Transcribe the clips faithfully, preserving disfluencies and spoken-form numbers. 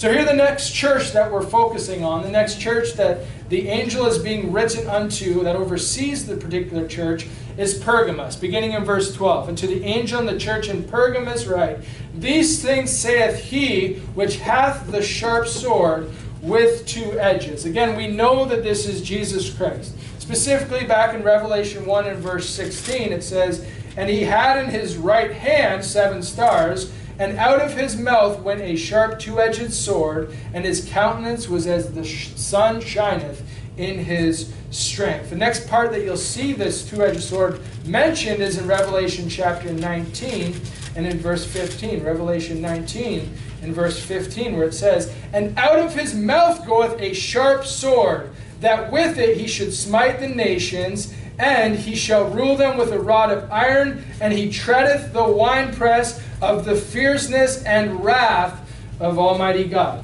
So here the next church that we're focusing on, the next church that the angel is being written unto that oversees the particular church is Pergamos, beginning in verse twelve. And to the angel and the church in Pergamos write, These things saith he which hath the sharp sword with two edges. Again, we know that this is Jesus Christ. Specifically back in Revelation one and verse sixteen, it says, And he had in his right hand seven stars, and out of his mouth went a sharp two-edged sword, and his countenance was as the sun shineth in his strength. The next part that you'll see this two-edged sword mentioned is in Revelation chapter nineteen and in verse fifteen. Revelation nineteen in verse fifteen, where it says, And out of his mouth goeth a sharp sword, that with it he should smite the nations, and he shall rule them with a rod of iron, and he treadeth the winepress of the fierceness and wrath of Almighty God.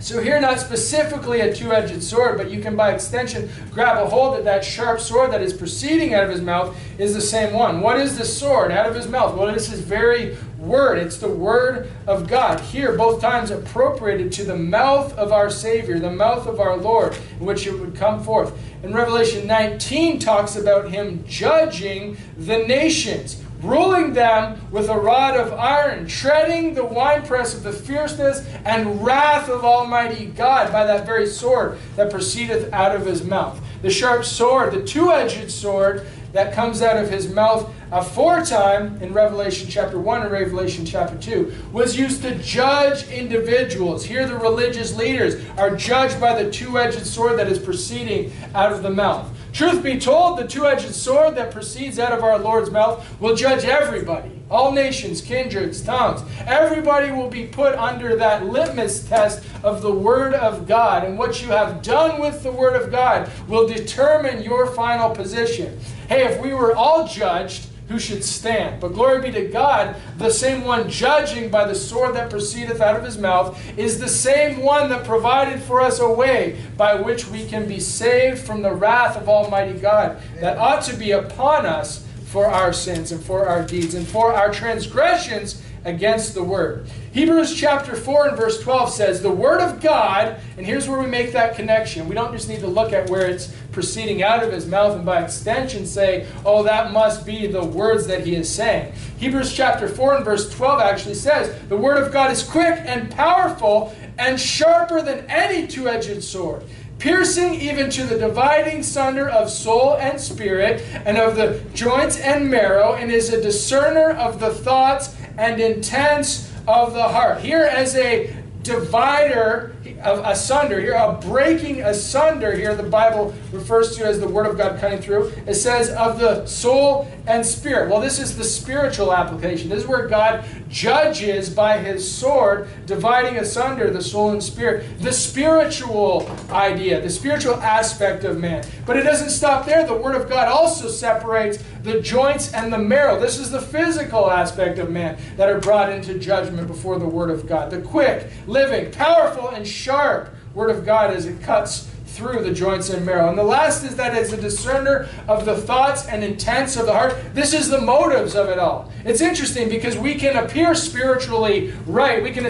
So here, not specifically a two-edged sword, but you can by extension grab a hold of that sharp sword that is proceeding out of his mouth is the same one. What is the sword out of his mouth? Well, it's his very word. It's the word of God. Here, both times appropriated to the mouth of our Savior, the mouth of our Lord, in which it would come forth. And Revelation nineteen talks about him judging the nations, ruling them with a rod of iron, treading the winepress of the fierceness and wrath of Almighty God by that very sword that proceedeth out of his mouth. The sharp sword, the two-edged sword that comes out of his mouth aforetime in Revelation chapter one and Revelation chapter two was used to judge individuals. Here the religious leaders are judged by the two-edged sword that is proceeding out of the mouth. Truth be told, the two-edged sword that proceeds out of our Lord's mouth will judge everybody. All nations, kindreds, tongues. Everybody will be put under that litmus test of the Word of God. And what you have done with the Word of God will determine your final position. Hey, if we were all judged, who should stand? But glory be to God, the same one judging by the sword that proceedeth out of his mouth is the same one that provided for us a way by which we can be saved from the wrath of Almighty God that ought to be upon us for our sins and for our deeds and for our transgressions against the Word. Hebrews chapter four and verse twelve says, The Word of God, and here's where we make that connection. We don't just need to look at where it's proceeding out of his mouth and by extension say, oh, that must be the words that he is saying. Hebrews chapter four and verse twelve actually says, The Word of God is quick and powerful and sharper than any two-edged sword, piercing even to the dividing sunder of soul and spirit and of the joints and marrow, and is a discerner of the thoughts and intents of the heart. Here as a divider of asunder, here a breaking asunder, here the Bible refers to as the Word of God cutting through. It says of the soul and spirit. Well, this is the spiritual application. This is where God judges by his sword, dividing asunder the soul and spirit, the spiritual idea, the spiritual aspect of man. But it doesn't stop there. The Word of God also separates the joints and the marrow. This is the physical aspect of man that are brought into judgment before the Word of God. The quick, living, powerful, and sharp Word of God as it cuts through the joints and marrow. And the last is that it's a discerner of the thoughts and intents of the heart. This is the motives of it all. It's interesting because we can appear spiritually right. We can,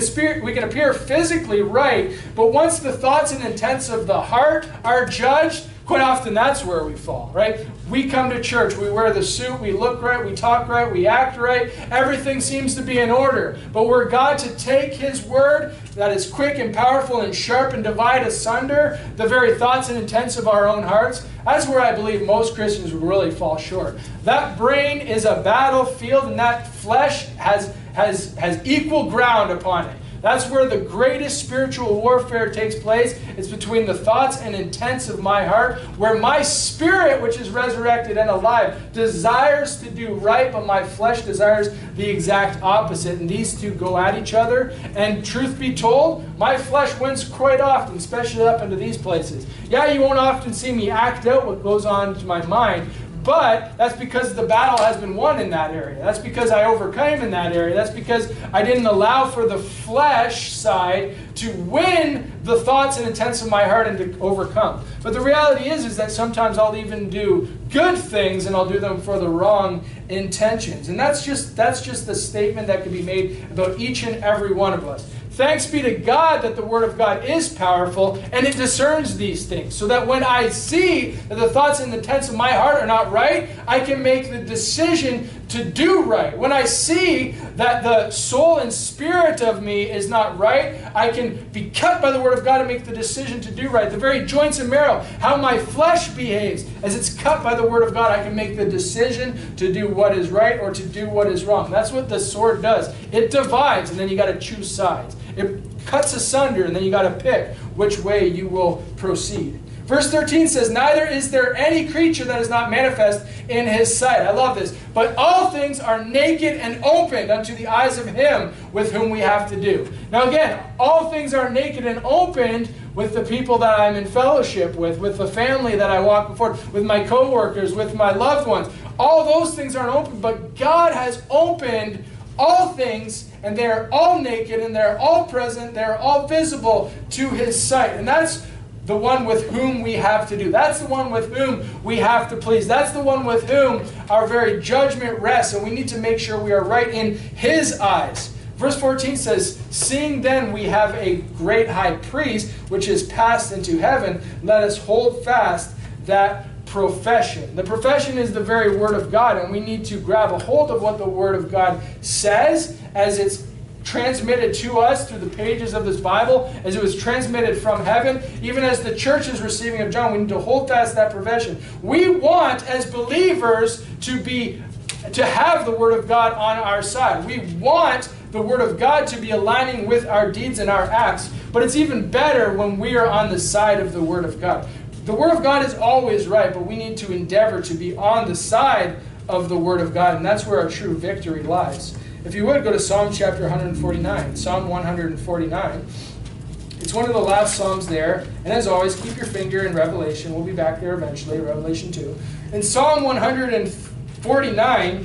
we can appear physically right. But once the thoughts and intents of the heart are judged, quite often that's where we fall, right? We come to church, we wear the suit, we look right, we talk right, we act right. Everything seems to be in order. But were God to take his word that is quick and powerful and sharp and divide asunder the very thoughts and intents of our own hearts, that's where I believe most Christians would really fall short. That brain is a battlefield and that flesh has, has, has equal ground upon it. That's where the greatest spiritual warfare takes place. It's between the thoughts and intents of my heart, where my spirit, which is resurrected and alive, desires to do right, but my flesh desires the exact opposite. And these two go at each other. And truth be told, my flesh wins quite often, especially up into these places. Yeah, you won't often see me act out what goes on to my mind, but that's because the battle has been won in that area. That's because I overcame in that area. That's because I didn't allow for the flesh side to win the thoughts and intents of my heart and to overcome. But the reality is, is that sometimes I'll even do good things and I'll do them for the wrong intentions. And that's just, that's just the statement that can be made about each and every one of us. Thanks be to God that the word of God is powerful and it discerns these things, so that when I see that the thoughts and intents of my heart are not right, I can make the decision to do right. When I see that the soul and spirit of me is not right, I can be cut by the word of God and make the decision to do right. The very joints and marrow, how my flesh behaves, as it's cut by the word of God, I can make the decision to do what is right or to do what is wrong. That's what the sword does. It divides, and then you got to choose sides. It cuts asunder, and then you got to pick which way you will proceed. Verse thirteen says, neither is there any creature that is not manifest in his sight. I love this. But all things are naked and opened unto the eyes of him with whom we have to do. Now again, all things are naked and opened with the people that I'm in fellowship with, with the family that I walk before, with my co-workers, with my loved ones. All those things aren't open, but God has opened all things, and they're all naked, and they're all present, they're all visible to his sight. And that's the one with whom we have to do. That's the one with whom we have to please. That's the one with whom our very judgment rests, and we need to make sure we are right in his eyes. Verse fourteen says, seeing then we have a great high priest, which is passed into heaven, let us hold fast that profession. The profession is the very word of God, and we need to grab a hold of what the word of God says as it's transmitted to us through the pages of this Bible, as it was transmitted from heaven, even as the church is receiving of John. We need to hold fast that profession. We want, as believers, to be, to have the word of God on our side. We want the word of God to be aligning with our deeds and our acts, but it's even better when we are on the side of the word of God. The word of God is always right, but we need to endeavor to be on the side of the word of God, and that's where our true victory lies. If you would, go to Psalm chapter one forty-nine. Psalm one forty-nine. It's one of the last Psalms there. And as always, keep your finger in Revelation. We'll be back there eventually, Revelation two. In Psalm one forty-nine,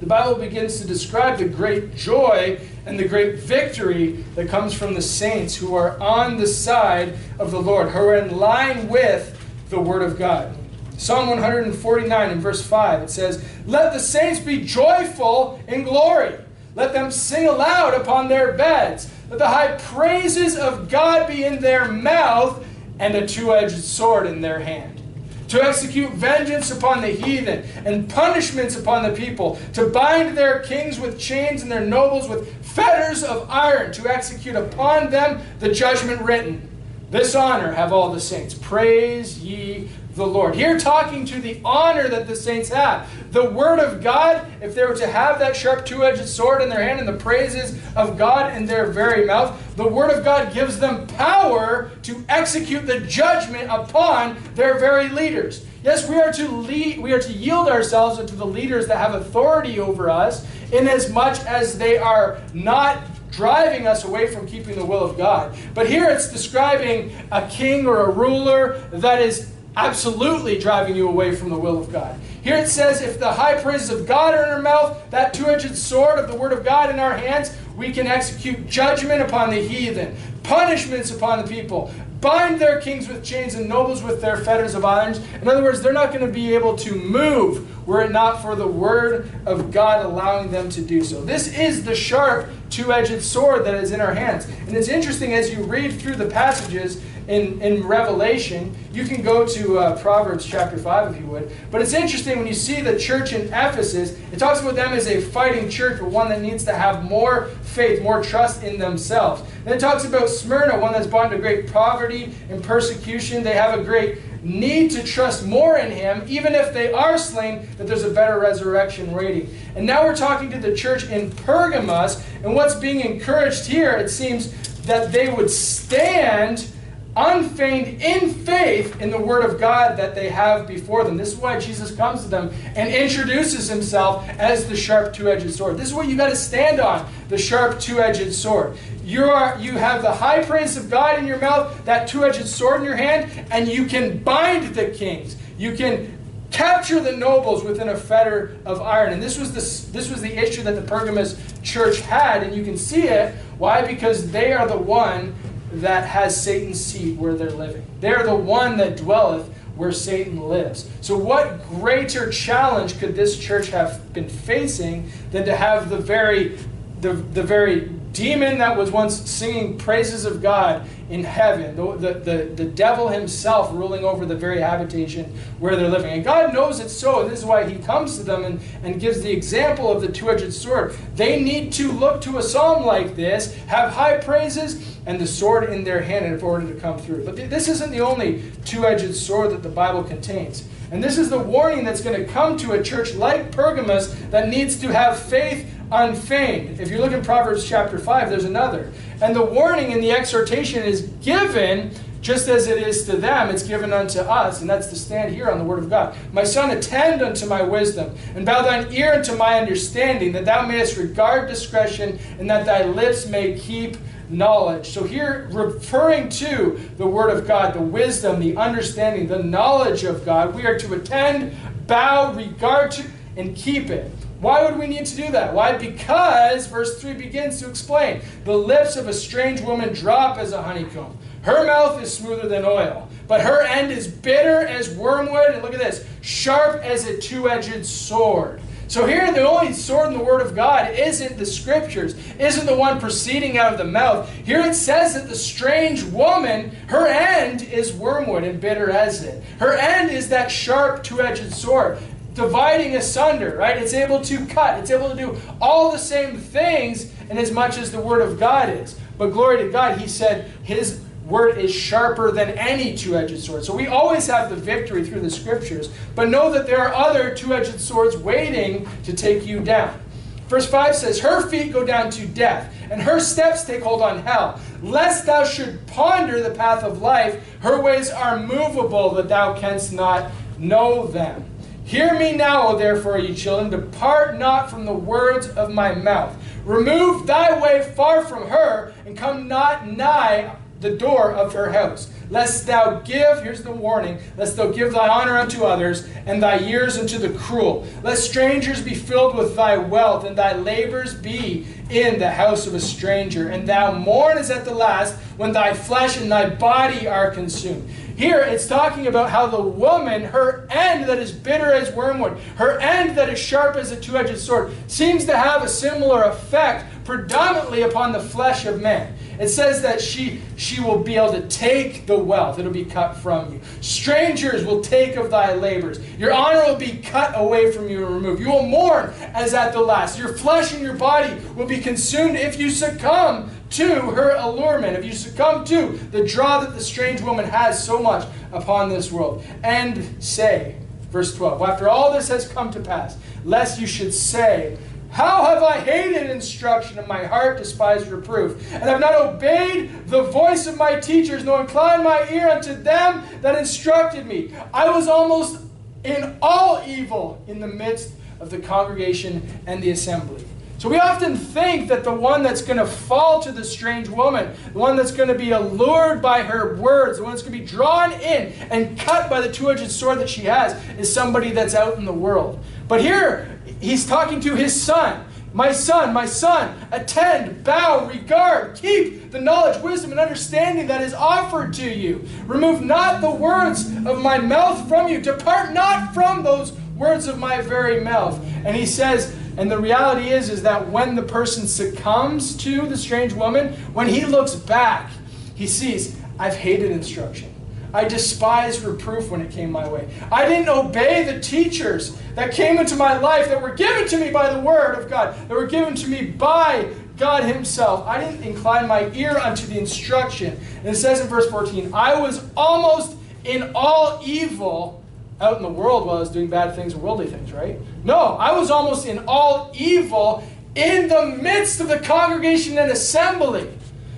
the Bible begins to describe the great joy and the great victory that comes from the saints who are on the side of the Lord, who are in line with the word of God. Psalm one forty-nine in verse five, it says, let the saints be joyful in glory. Let them sing aloud upon their beds. Let the high praises of God be in their mouth and a two-edged sword in their hand, to execute vengeance upon the heathen and punishments upon the people, to bind their kings with chains and their nobles with fetters of iron, to execute upon them the judgment written. This honor have all the saints. Praise ye the Lord. Here talking to the honor that the saints have. The word of God, if they were to have that sharp two-edged sword in their hand and the praises of God in their very mouth, the word of God gives them power to execute the judgment upon their very leaders. Yes, we are to lead, we are to yield ourselves unto the leaders that have authority over us, in as much as they are not driving us away from keeping the will of God. But here it's describing a king or a ruler that is absolutely driving you away from the will of God. Here it says, if the high praises of God are in our mouth, that two-edged sword of the word of God in our hands, we can execute judgment upon the heathen, punishments upon the people, bind their kings with chains and nobles with their fetters of irons. In other words, they're not going to be able to move were it not for the word of God allowing them to do so. This is the sharp two-edged sword that is in our hands. And it's interesting, as you read through the passages in, in Revelation, you can go to uh, Proverbs chapter five if you would. But it's interesting when you see the church in Ephesus, it talks about them as a fighting church, but one that needs to have more faith, more trust in themselves. Then it talks about Smyrna, one that's brought into great poverty and persecution. They have a great need to trust more in him, even if they are slain, that there's a better resurrection waiting. And now we're talking to the church in Pergamos, and what's being encouraged here, it seems that they would stand unfeigned in faith in the word of God that they have before them. This is why Jesus comes to them and introduces himself as the sharp two-edged sword. This is what you got to stand on, the sharp two-edged sword. You are, you have the high praise of God in your mouth, that two-edged sword in your hand, and you can bind the kings. You can capture the nobles within a fetter of iron. And this was, the, this was the issue that the Pergamos church had, and you can see it. Why? Because they are the one that has Satan's seat where they're living. They are the one that dwelleth where Satan lives. So what greater challenge could this church have been facing than to have the very, the, the very demon that was once singing praises of God in heaven, the, the, the, the devil himself ruling over the very habitation where they're living. And God knows it's so, and this is why he comes to them and, and gives the example of the two-edged sword. They need to look to a psalm like this, have high praises, and the sword in their hand in order to come through. But th this isn't the only two-edged sword that the Bible contains. And this is the warning that's going to come to a church like Pergamos that needs to have faith unfeigned. If you look in Proverbs chapter five, there's another. And the warning and the exhortation is given just as it is to them, it's given unto us, and that's to stand here on the word of God. My son, attend unto my wisdom, and bow thine ear unto my understanding, that thou mayest regard discretion, and that thy lips may keep knowledge. So here, referring to the word of God, the wisdom, the understanding, the knowledge of God, we are to attend, bow, regard to, and keep it. Why would we need to do that? Why? Because, verse three begins to explain, the lips of a strange woman drop as a honeycomb. Her mouth is smoother than oil, but her end is bitter as wormwood, and look at this, sharp as a two-edged sword. So here, the only sword in the word of God isn't the scriptures, isn't the one proceeding out of the mouth. Here it says that the strange woman, her end is wormwood and bitter as it. Her end is that sharp two-edged sword, dividing asunder, right? It's able to cut. It's able to do all the same things in as much as the word of God is. But glory to God, he said his word is sharper than any two-edged sword. So we always have the victory through the scriptures, but know that there are other two-edged swords waiting to take you down. Verse five says, her feet go down to death, and her steps take hold on hell. Lest thou should ponder the path of life, her ways are movable, that thou canst not know them. Hear me now, O therefore, ye children, depart not from the words of my mouth. Remove thy way far from her, and come not nigh the door of her house, lest thou give, here's the warning, lest thou give thy honor unto others, and thy years unto the cruel. Let strangers be filled with thy wealth, and thy labors be in the house of a stranger, and thou mourn as at the last, when thy flesh and thy body are consumed. Here it's talking about how the woman, her end that is bitter as wormwood, her end that is sharp as a two-edged sword, seems to have a similar effect predominantly upon the flesh of man. It says that she, she will be able to take the wealth. It'll be cut from you. Strangers will take of thy labors. Your honor will be cut away from you and removed. You will mourn as at the last. Your flesh and your body will be consumed if you succumb to her allurement, if you succumb to the draw that the strange woman has so much upon this world. And say, verse twelve, after all this has come to pass, lest you should say, how have I hated instruction, and my heart despised reproof? And have not obeyed the voice of my teachers, nor inclined my ear unto them that instructed me. I was almost in all evil in the midst of the congregation and the assembly. So we often think that the one that's going to fall to the strange woman, the one that's going to be allured by her words, the one that's going to be drawn in and cut by the two-edged sword that she has, is somebody that's out in the world. But here, he's talking to his son. My son, my son, attend, bow, regard, keep the knowledge, wisdom, and understanding that is offered to you. Remove not the words of my mouth from you. Depart not from those words of my very mouth. And he says, and the reality is, is that when the person succumbs to the strange woman, when he looks back, he sees, I've hated instruction. I despised reproof when it came my way. I didn't obey the teachers that came into my life, that were given to me by the word of God, that were given to me by God himself. I didn't incline my ear unto the instruction. And it says in verse fourteen, I was almost in all evil out in the world while I was doing bad things and worldly things, right? No, I was almost in all evil in the midst of the congregation and assembly.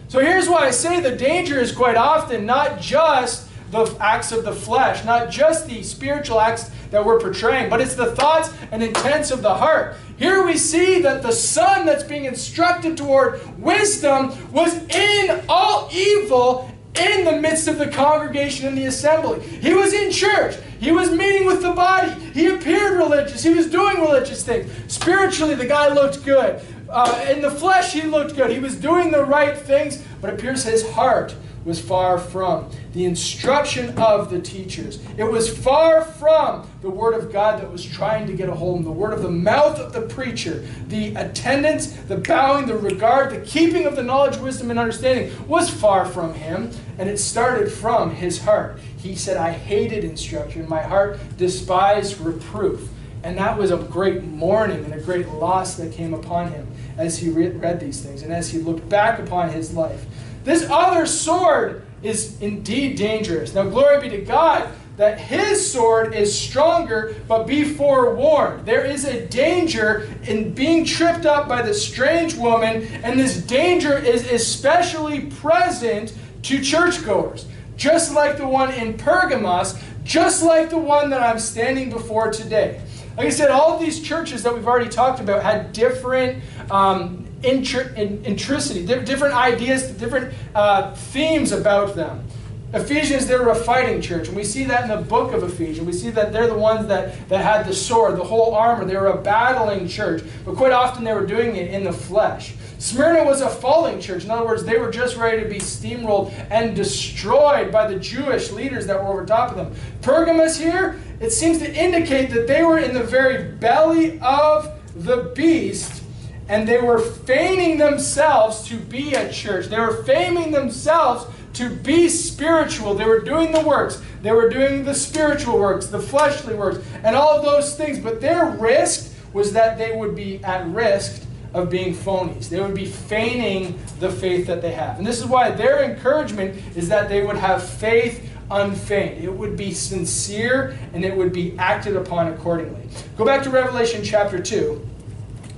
So here's why I say the danger is quite often not just the acts of the flesh, not just the spiritual acts that we're portraying, but it's the thoughts and intents of the heart. Here we see that the son that's being instructed toward wisdom was in all evil in the midst of the congregation and the assembly. He was in church. He was meeting with the body. He appeared religious. He was doing religious things. Spiritually, the guy looked good. Uh, in the flesh, he looked good. He was doing the right things, But it appears his heart was far from the instruction of the teachers. It was far from the word of God that was trying to get a hold of him, the word of the mouth of the preacher. The attendance, the bowing, the regard, the keeping of the knowledge, wisdom, and understanding was far from him, and it started from his heart. He said, I hated instruction. My heart despised reproof. And that was a great mourning and a great loss that came upon him as he re read these things and as he looked back upon his life. This other sword is indeed dangerous. Now, glory be to God that his sword is stronger, but be forewarned. There is a danger in being tripped up by the strange woman, and this danger is especially present to churchgoers. Just like the one in Pergamos, just like the one that I'm standing before today. Like I said, all of these churches that we've already talked about had different um, intricity, different ideas, different uh, themes about them. Ephesians, they were a fighting church, and we see that in the book of Ephesians. We see that they're the ones that, that had the sword, the whole armor. They were a battling church, but quite often they were doing it in the flesh. Smyrna was a falling church. In other words, they were just ready to be steamrolled and destroyed by the Jewish leaders that were over top of them. Pergamos here, it seems to indicate that they were in the very belly of the beast, and they were feigning themselves to be a church. They were feigning themselves to be spiritual. They were doing the works. They were doing the spiritual works, the fleshly works, and all of those things. But their risk was that they would be at risk of being phonies. They would be feigning the faith that they have. And this is why their encouragement is that they would have faith unfeigned. It would be sincere, and it would be acted upon accordingly. Go back to Revelation chapter two.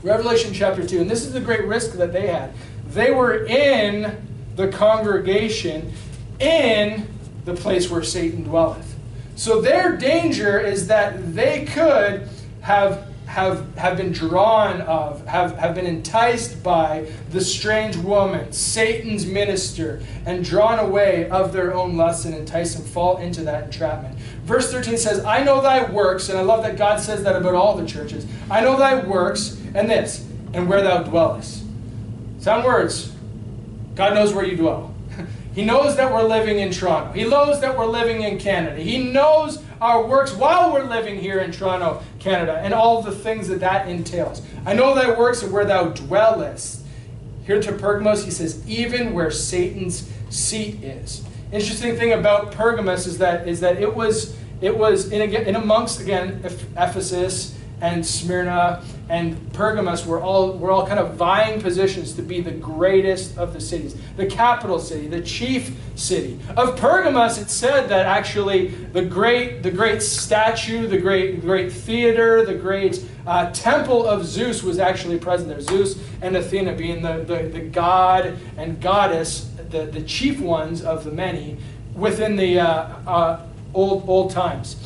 Revelation chapter two, and this is the great risk that they had. They were in the congregation, in the place where Satan dwelleth. So their danger is that they could have, have, have been drawn of, have, have been enticed by the strange woman, Satan's minister, and drawn away of their own lusts and enticed and fall into that entrapment. Verse thirteen says, I know thy works, and I love that God says that about all the churches. I know thy works, and this, and where thou dwellest. Sound words? God knows where you dwell. He knows that we're living in Toronto. He knows that we're living in Canada. He knows our works while we're living here in Toronto, Canada, and all the things that that entails. I know thy works, and where thou dwellest. Here to Pergamos, he says, even where Satan's seat is. Interesting thing about Pergamos is that, is that it was, it was in, again, in amongst, again, Ephesus and Smyrna and Pergamos were all, were all kind of vying positions to be the greatest of the cities, the capital city, the chief city. Of Pergamos, it said that actually the great, the great statue, the great, great theater, the great uh, temple of Zeus was actually present there. Zeus and Athena being the, the, the god and goddess, the, the chief ones of the many within the uh, uh, old, old times.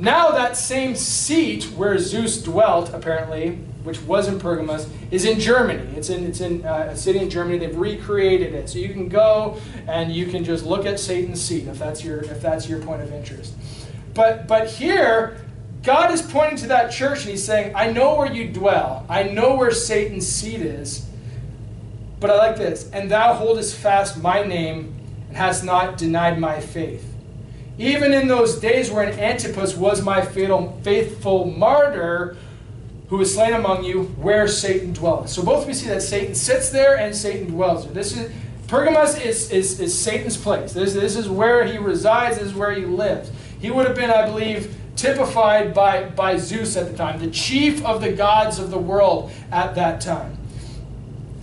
Now that same seat where Zeus dwelt, apparently, which was in Pergamos, is in Germany. It's in, it's in uh, a city in Germany. They've recreated it. So you can go and you can just look at Satan's seat if that's your, if that's your point of interest. But, but here, God is pointing to that church and he's saying, I know where you dwell. I know where Satan's seat is. But I like this. And thou holdest fast my name and hast not denied my faith. Even in those days wherein Antipas was my fatal, faithful martyr, who was slain among you, where Satan dwelleth. So both we see that Satan sits there and Satan dwells there. This is, Pergamos is, is, is Satan's place. This, this is where he resides. This is where he lives. He would have been, I believe, typified by, by Zeus at the time, the chief of the gods of the world at that time.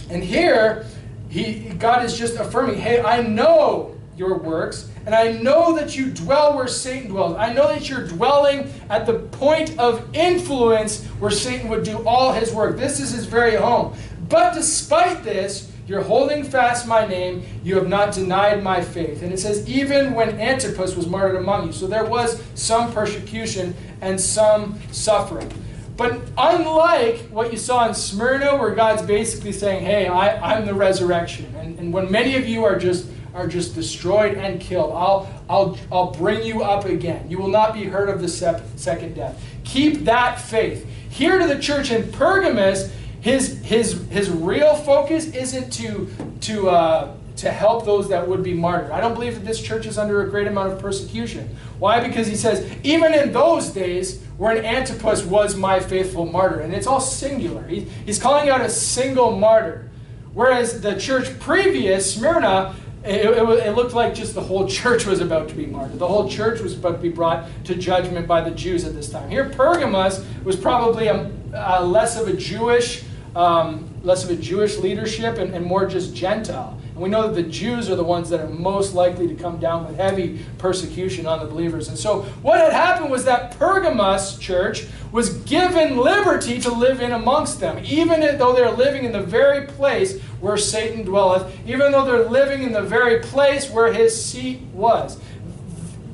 And here, he, God is just affirming, hey, I know your works, and I know that you dwell where Satan dwells. I know that you're dwelling at the point of influence where Satan would do all his work. This is his very home. But despite this, you're holding fast my name. You have not denied my faith. And it says, even when Antipas was martyred among you. So there was some persecution and some suffering. But unlike what you saw in Smyrna, where God's basically saying, hey, I, I'm the resurrection. And, and when many of you are just are just destroyed and killed, I'll, I'll, I'll bring you up again. You will not be heard of the sep second death. Keep that faith. Here to the church in Pergamos, his, his, his real focus isn't to, to, uh, to to help those that would be martyred. I don't believe that this church is under a great amount of persecution. Why? Because he says, even in those days when Antipas was my faithful martyr. And it's all singular. He, he's calling out a single martyr. Whereas the church previous, Smyrna, it, it, it looked like just the whole church was about to be martyred. The whole church was about to be brought to judgment by the Jews at this time. Here, Pergamos was probably a, a less of a Jewish Um, less of a Jewish leadership and, and more just Gentile. And we know that the Jews are the ones that are most likely to come down with heavy persecution on the believers. And so what had happened was that Pergamos church was given liberty to live in amongst them, even though they're living in the very place where Satan dwelleth, even though they're living in the very place where his seat was.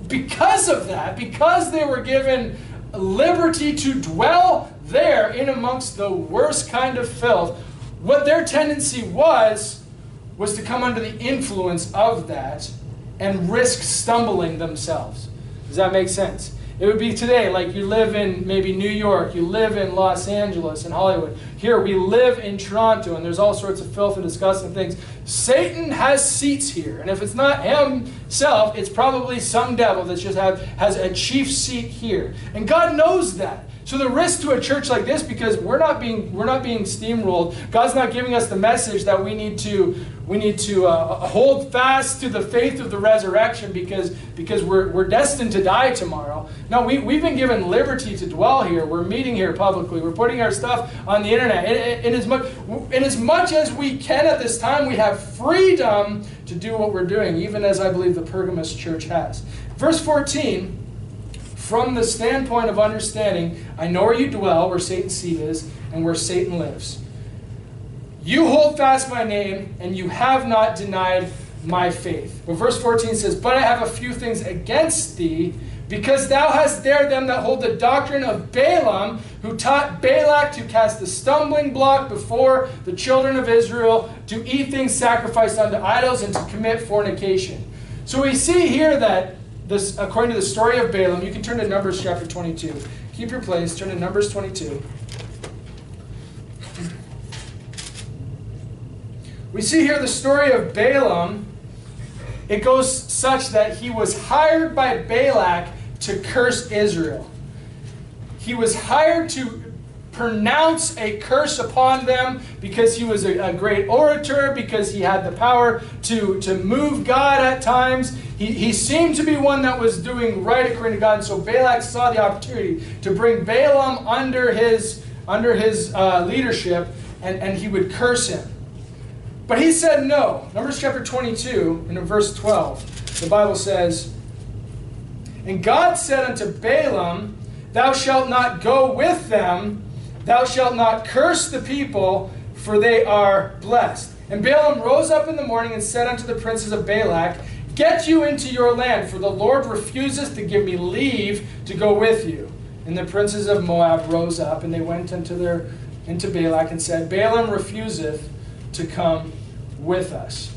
Because of that, because they were given liberty to dwell there in amongst the worst kind of filth, what their tendency was was to come under the influence of that and risk stumbling themselves. Does that make sense? It would be today, like you live in maybe New York, you live in Los Angeles and Hollywood. Here we live in Toronto, and there's all sorts of filth and disgusting things. Satan has seats here, and if it's not himself, it's probably some devil that just have, has a chief seat here. And God knows that. So the risk to a church like this, because we're not being we're not being steamrolled. God's not giving us the message that we need to we need to uh, hold fast to the faith of the resurrection because because we're we're destined to die tomorrow. No, we we've been given liberty to dwell here. We're meeting here publicly. We're putting our stuff on the internet. And, and as much and as much as we can at this time, we have freedom to do what we're doing, even as I believe the Pergamos church has. Verse fourteen. From the standpoint of understanding, I know where you dwell, where Satan's seat is, and where Satan lives. You hold fast my name, and you have not denied my faith. But verse fourteen says, but I have a few things against thee, because thou hast dared them that hold the doctrine of Balaam, who taught Balak to cast the stumbling block before the children of Israel, to eat things sacrificed unto idols, and to commit fornication. So we see here that this, according to the story of Balaam, you can turn to Numbers chapter twenty-two. Keep your place, turn to Numbers twenty-two. We see here the story of Balaam. It goes such that he was hired by Balak to curse Israel. He was hired to pronounce a curse upon them because he was a, a great orator, because he had the power to, to move God at times. He, he seemed to be one that was doing right according to God, and so Balak saw the opportunity to bring Balaam under his, under his uh, leadership, and, and he would curse him. But he said no. Numbers chapter twenty-two, and in verse twelve, the Bible says, and God said unto Balaam, thou shalt not go with them, thou shalt not curse the people, for they are blessed. And Balaam rose up in the morning and said unto the princes of Balak, get you into your land, for the Lord refuseth to give me leave to go with you. And the princes of Moab rose up, and they went into, their, into Balak and said, Balaam refuseth to come with us.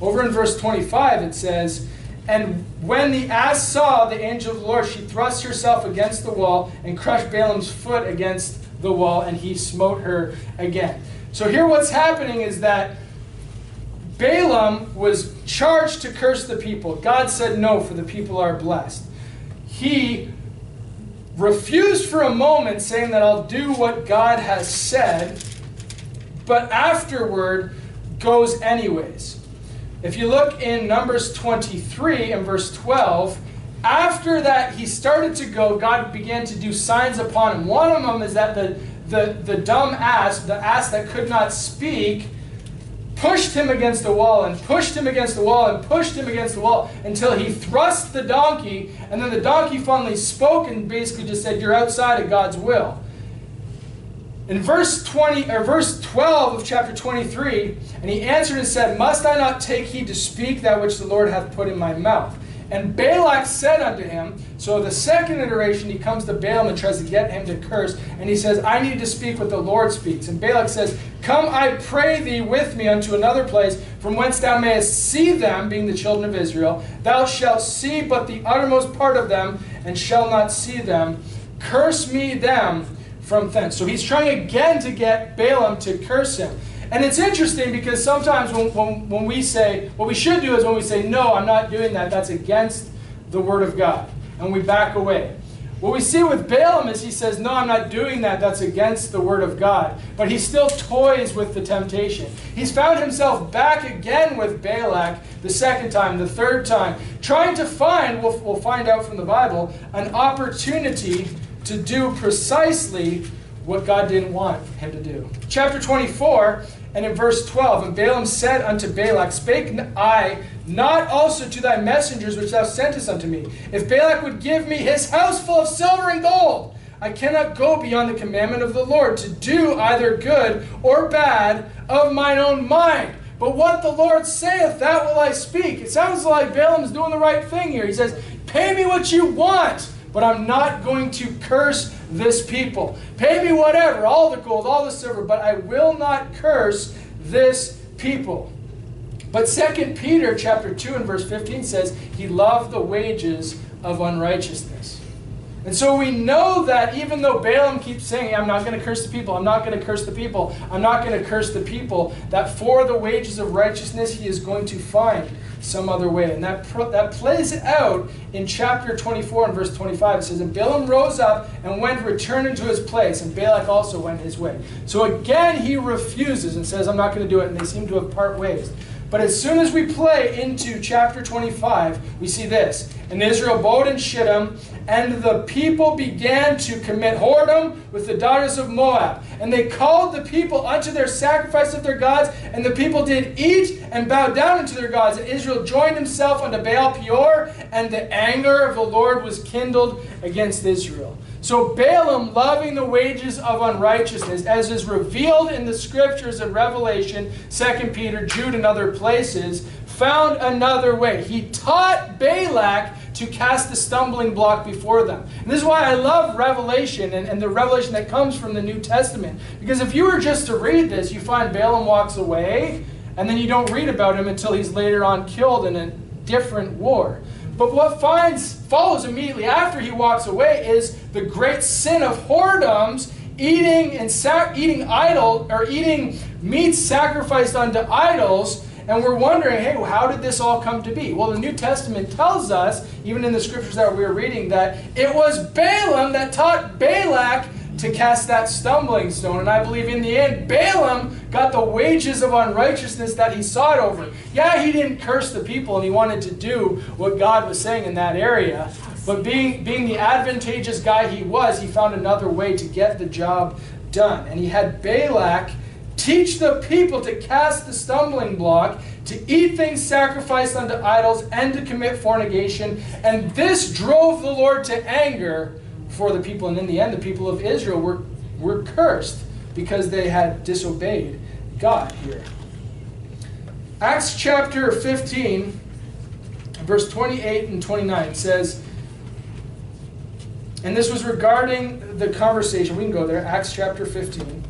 Over in verse twenty-five it says, and when the ass saw the angel of the Lord, she thrust herself against the wall and crushed Balaam's foot against the wall, and he smote her again. So here what's happening is that Balaam was charged to curse the people. God said no, for the people are blessed. He refused for a moment, saying that I'll do what God has said, but afterward goes anyways. If you look in Numbers twenty-three and verse twelve, after that he started to go, God began to do signs upon him. One of them is that the, the, the dumb ass, the ass that could not speak, pushed him against the wall and pushed him against the wall and pushed him against the wall until he thrust the donkey, and then the donkey finally spoke and basically just said, you're outside of God's will. In verse twenty or verse twelve of chapter twenty-three, and he answered and said, must I not take heed to speak that which the Lord hath put in my mouth? And Balak said unto him, so the second iteration, he comes to Balaam and tries to get him to curse. And he says, I need to speak what the Lord speaks. And Balak says, come, I pray thee, with me unto another place, from whence thou mayest see them, being the children of Israel. Thou shalt see but the uttermost part of them, and shall not see them. Curse me them from thence. So he's trying again to get Balaam to curse him. And it's interesting because sometimes when, when, when we say, what we should do is when we say, no, I'm not doing that, that's against the word of God. And we back away. What we see with Balaam is he says, no, I'm not doing that, that's against the word of God. But he still toys with the temptation. He's found himself back again with Balak the second time, the third time, trying to find, we'll, we'll find out from the Bible, an opportunity to do precisely what God didn't want him to do. Chapter twenty-four, and in verse twelve, and Balaam said unto Balak, spake I not also to thy messengers which thou sentest unto me, if Balak would give me his house full of silver and gold? I cannot go beyond the commandment of the Lord to do either good or bad of mine own mind. But what the Lord saith, that will I speak. It sounds like Balaam's doing the right thing here. He says, pay me what you want, but I'm not going to curse this people. Pay me whatever, all the gold, all the silver, but I will not curse this people. But Second Peter chapter two and verse fifteen says, he loved the wages of unrighteousness. And so we know that even though Balaam keeps saying, I'm not going to curse the people, I'm not going to curse the people, I'm not going to curse the people, that for the wages of righteousness he is going to find some other way. And that, that plays out in chapter twenty-four and verse twenty-five. It says, and Balaam rose up and went to return into his place, and Balak also went his way. So again he refuses and says, I'm not going to do it, and they seem to have part ways. But as soon as we play into chapter twenty-five, we see this. And Israel abode in Shittim, and the people began to commit whoredom with the daughters of Moab. And they called the people unto their sacrifice of their gods, and the people did eat and bow down unto their gods. And Israel joined himself unto Baal Peor, and the anger of the Lord was kindled against Israel. So Balaam, loving the wages of unrighteousness, as is revealed in the scriptures in Revelation, Second Peter, Jude, and other places, found another way. He taught Balak to cast the stumbling block before them. And this is why I love Revelation and, and the revelation that comes from the New Testament. Because if you were just to read this, you find Balaam walks away, and then you don't read about him until he's later on killed in a different war. But what finds, follows immediately after he walks away is the great sin of whoredoms, eating and sac eating idol or eating meat sacrificed unto idols. And we're wondering, hey, well, how did this all come to be? Well, the New Testament tells us, even in the scriptures that we were reading, that it was Balaam that taught Balak to cast that stumbling stone. And I believe in the end, Balaam got the wages of unrighteousness that he sought over. Yeah, he didn't curse the people and he wanted to do what God was saying in that area. But being, being the advantageous guy he was, he found another way to get the job done. And he had Balak teach the people to cast the stumbling block, to eat things sacrificed unto idols, and to commit fornication. And this drove the Lord to anger for the people, and in the end the people of Israel were, were cursed because they had disobeyed God here. Acts chapter fifteen, verse twenty-eight and twenty-nine says, and this was regarding the conversation, we can go there, Acts chapter fifteen,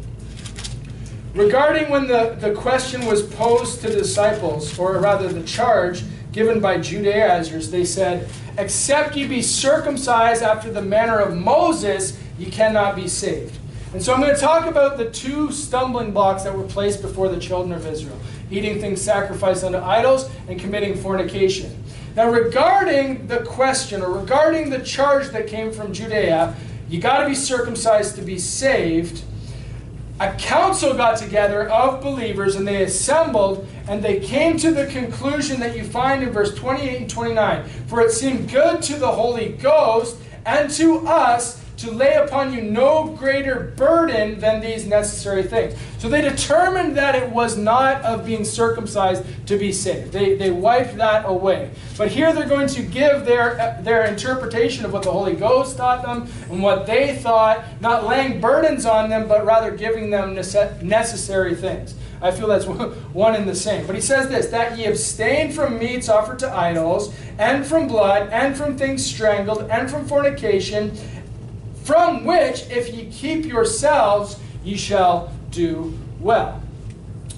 regarding when the, the question was posed to the disciples, or rather the charge given by Judaizers, they said, except ye be circumcised after the manner of Moses, ye cannot be saved. And so I'm going to talk about the two stumbling blocks that were placed before the children of Israel, eating things sacrificed unto idols and committing fornication. Now regarding the question, or regarding the charge that came from Judea, you got to be circumcised to be saved, a council got together of believers, and they assembled, and they came to the conclusion that you find in verse twenty-eight and twenty-nine. For it seemed good to the Holy Ghost and to us to lay upon you no greater burden than these necessary things. So they determined that it was not of being circumcised to be saved. They, they wiped that away. But here they're going to give their, their interpretation of what the Holy Ghost taught them and what they thought, not laying burdens on them, but rather giving them necessary things. I feel that's one and the same. But he says this, that ye abstain from meats offered to idols, and from blood, and from things strangled, and from fornication, from which if ye keep yourselves, ye shall do well.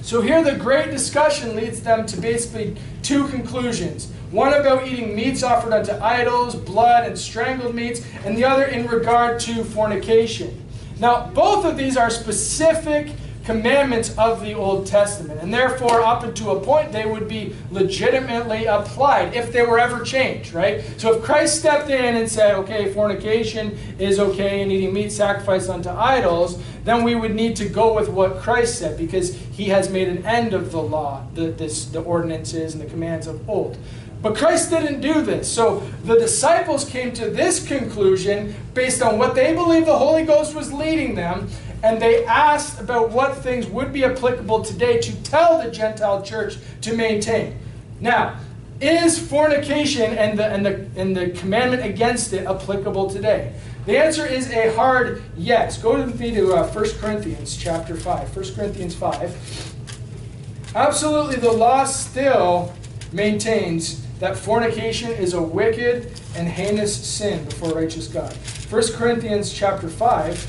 So here the great discussion leads them to basically two conclusions. One about eating meats offered unto idols, blood, and strangled meats, and the other in regard to fornication. Now both of these are specific commandments of the Old Testament. And therefore, up until a point, they would be legitimately applied if they were ever changed, right? So if Christ stepped in and said, okay, fornication is okay and eating meat sacrificed unto idols, then we would need to go with what Christ said, because he has made an end of the law, the, this, the ordinances and the commands of old. But Christ didn't do this. So the disciples came to this conclusion based on what they believed the Holy Ghost was leading them. And they asked about what things would be applicable today to tell the Gentile church to maintain. Now, is fornication and the, and the, and the commandment against it applicable today? The answer is a hard yes. Go with me to uh, First Corinthians chapter five. First Corinthians five. Absolutely, the law still maintains that fornication is a wicked and heinous sin before righteous God. First Corinthians chapter five.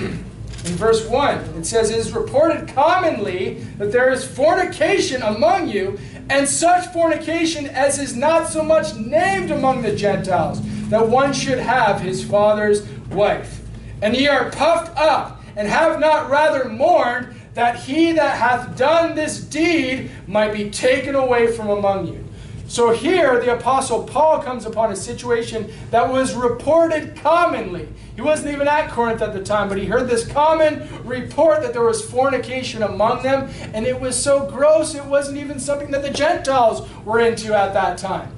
In verse one, it says, it is reported commonly that there is fornication among you, and such fornication as is not so much named among the Gentiles, that one should have his father's wife. And ye are puffed up, and have not rather mourned, that he that hath done this deed might be taken away from among you. So here, the Apostle Paul comes upon a situation that was reported commonly. He wasn't even at Corinth at the time, but he heard this common report that there was fornication among them, and it was so gross it wasn't even something that the Gentiles were into at that time.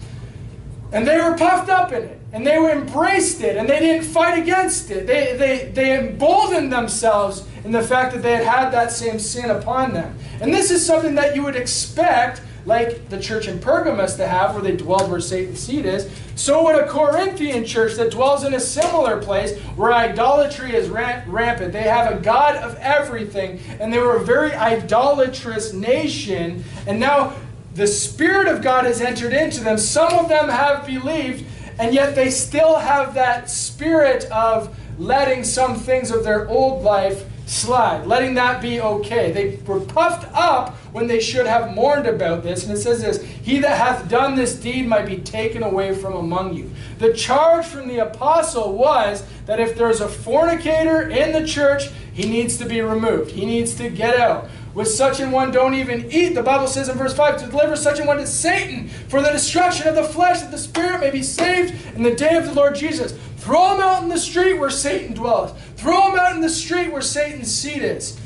And they were puffed up in it, and they embraced it, and they didn't fight against it. They, they, they emboldened themselves in the fact that they had had that same sin upon them. And this is something that you would expect, like the church in Pergamos to have, where they dwelled where Satan's seat is, so would a Corinthian church that dwells in a similar place where idolatry is rampant. They have a god of everything, and they were a very idolatrous nation, and now the Spirit of God has entered into them. Some of them have believed, and yet they still have that spirit of letting some things of their old life slide, letting that be okay. They were puffed up when they should have mourned about this. And it says this, he that hath done this deed might be taken away from among you. The charge from the apostle was that if there's a fornicator in the church, he needs to be removed. He needs to get out. With such an one don't even eat. The Bible says in verse five, to deliver such an one to Satan for the destruction of the flesh, that the spirit may be saved in the day of the Lord Jesus. Throw him out in the street where Satan dwelleth. Throw him out in the street where Satan's seat is.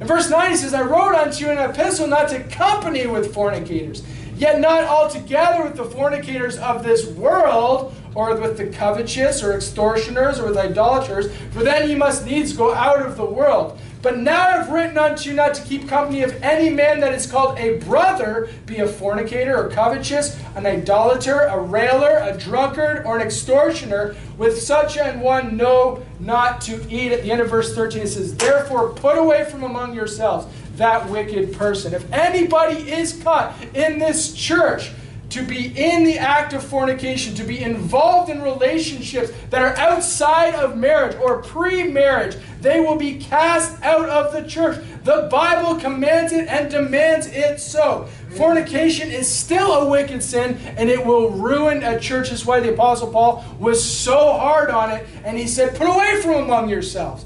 In verse nine he says, I wrote unto you in an epistle not to company with fornicators, yet not altogether with the fornicators of this world, or with the covetous, or extortioners, or with idolaters, for then ye must needs go out of the world. But now I have written unto you not to keep company of any man that is called a brother, be a fornicator, or covetous, an idolater, a railer, a drunkard, or an extortioner. With such an one know not to eat. At the end of verse thirteen it says, therefore put away from among yourselves that wicked person. If anybody is caught in this church to be in the act of fornication, to be involved in relationships that are outside of marriage or pre-marriage, they will be cast out of the church. The Bible commands it and demands it so. Fornication is still a wicked sin, and it will ruin a church. That's why the Apostle Paul was so hard on it, and he said, put away from among yourselves.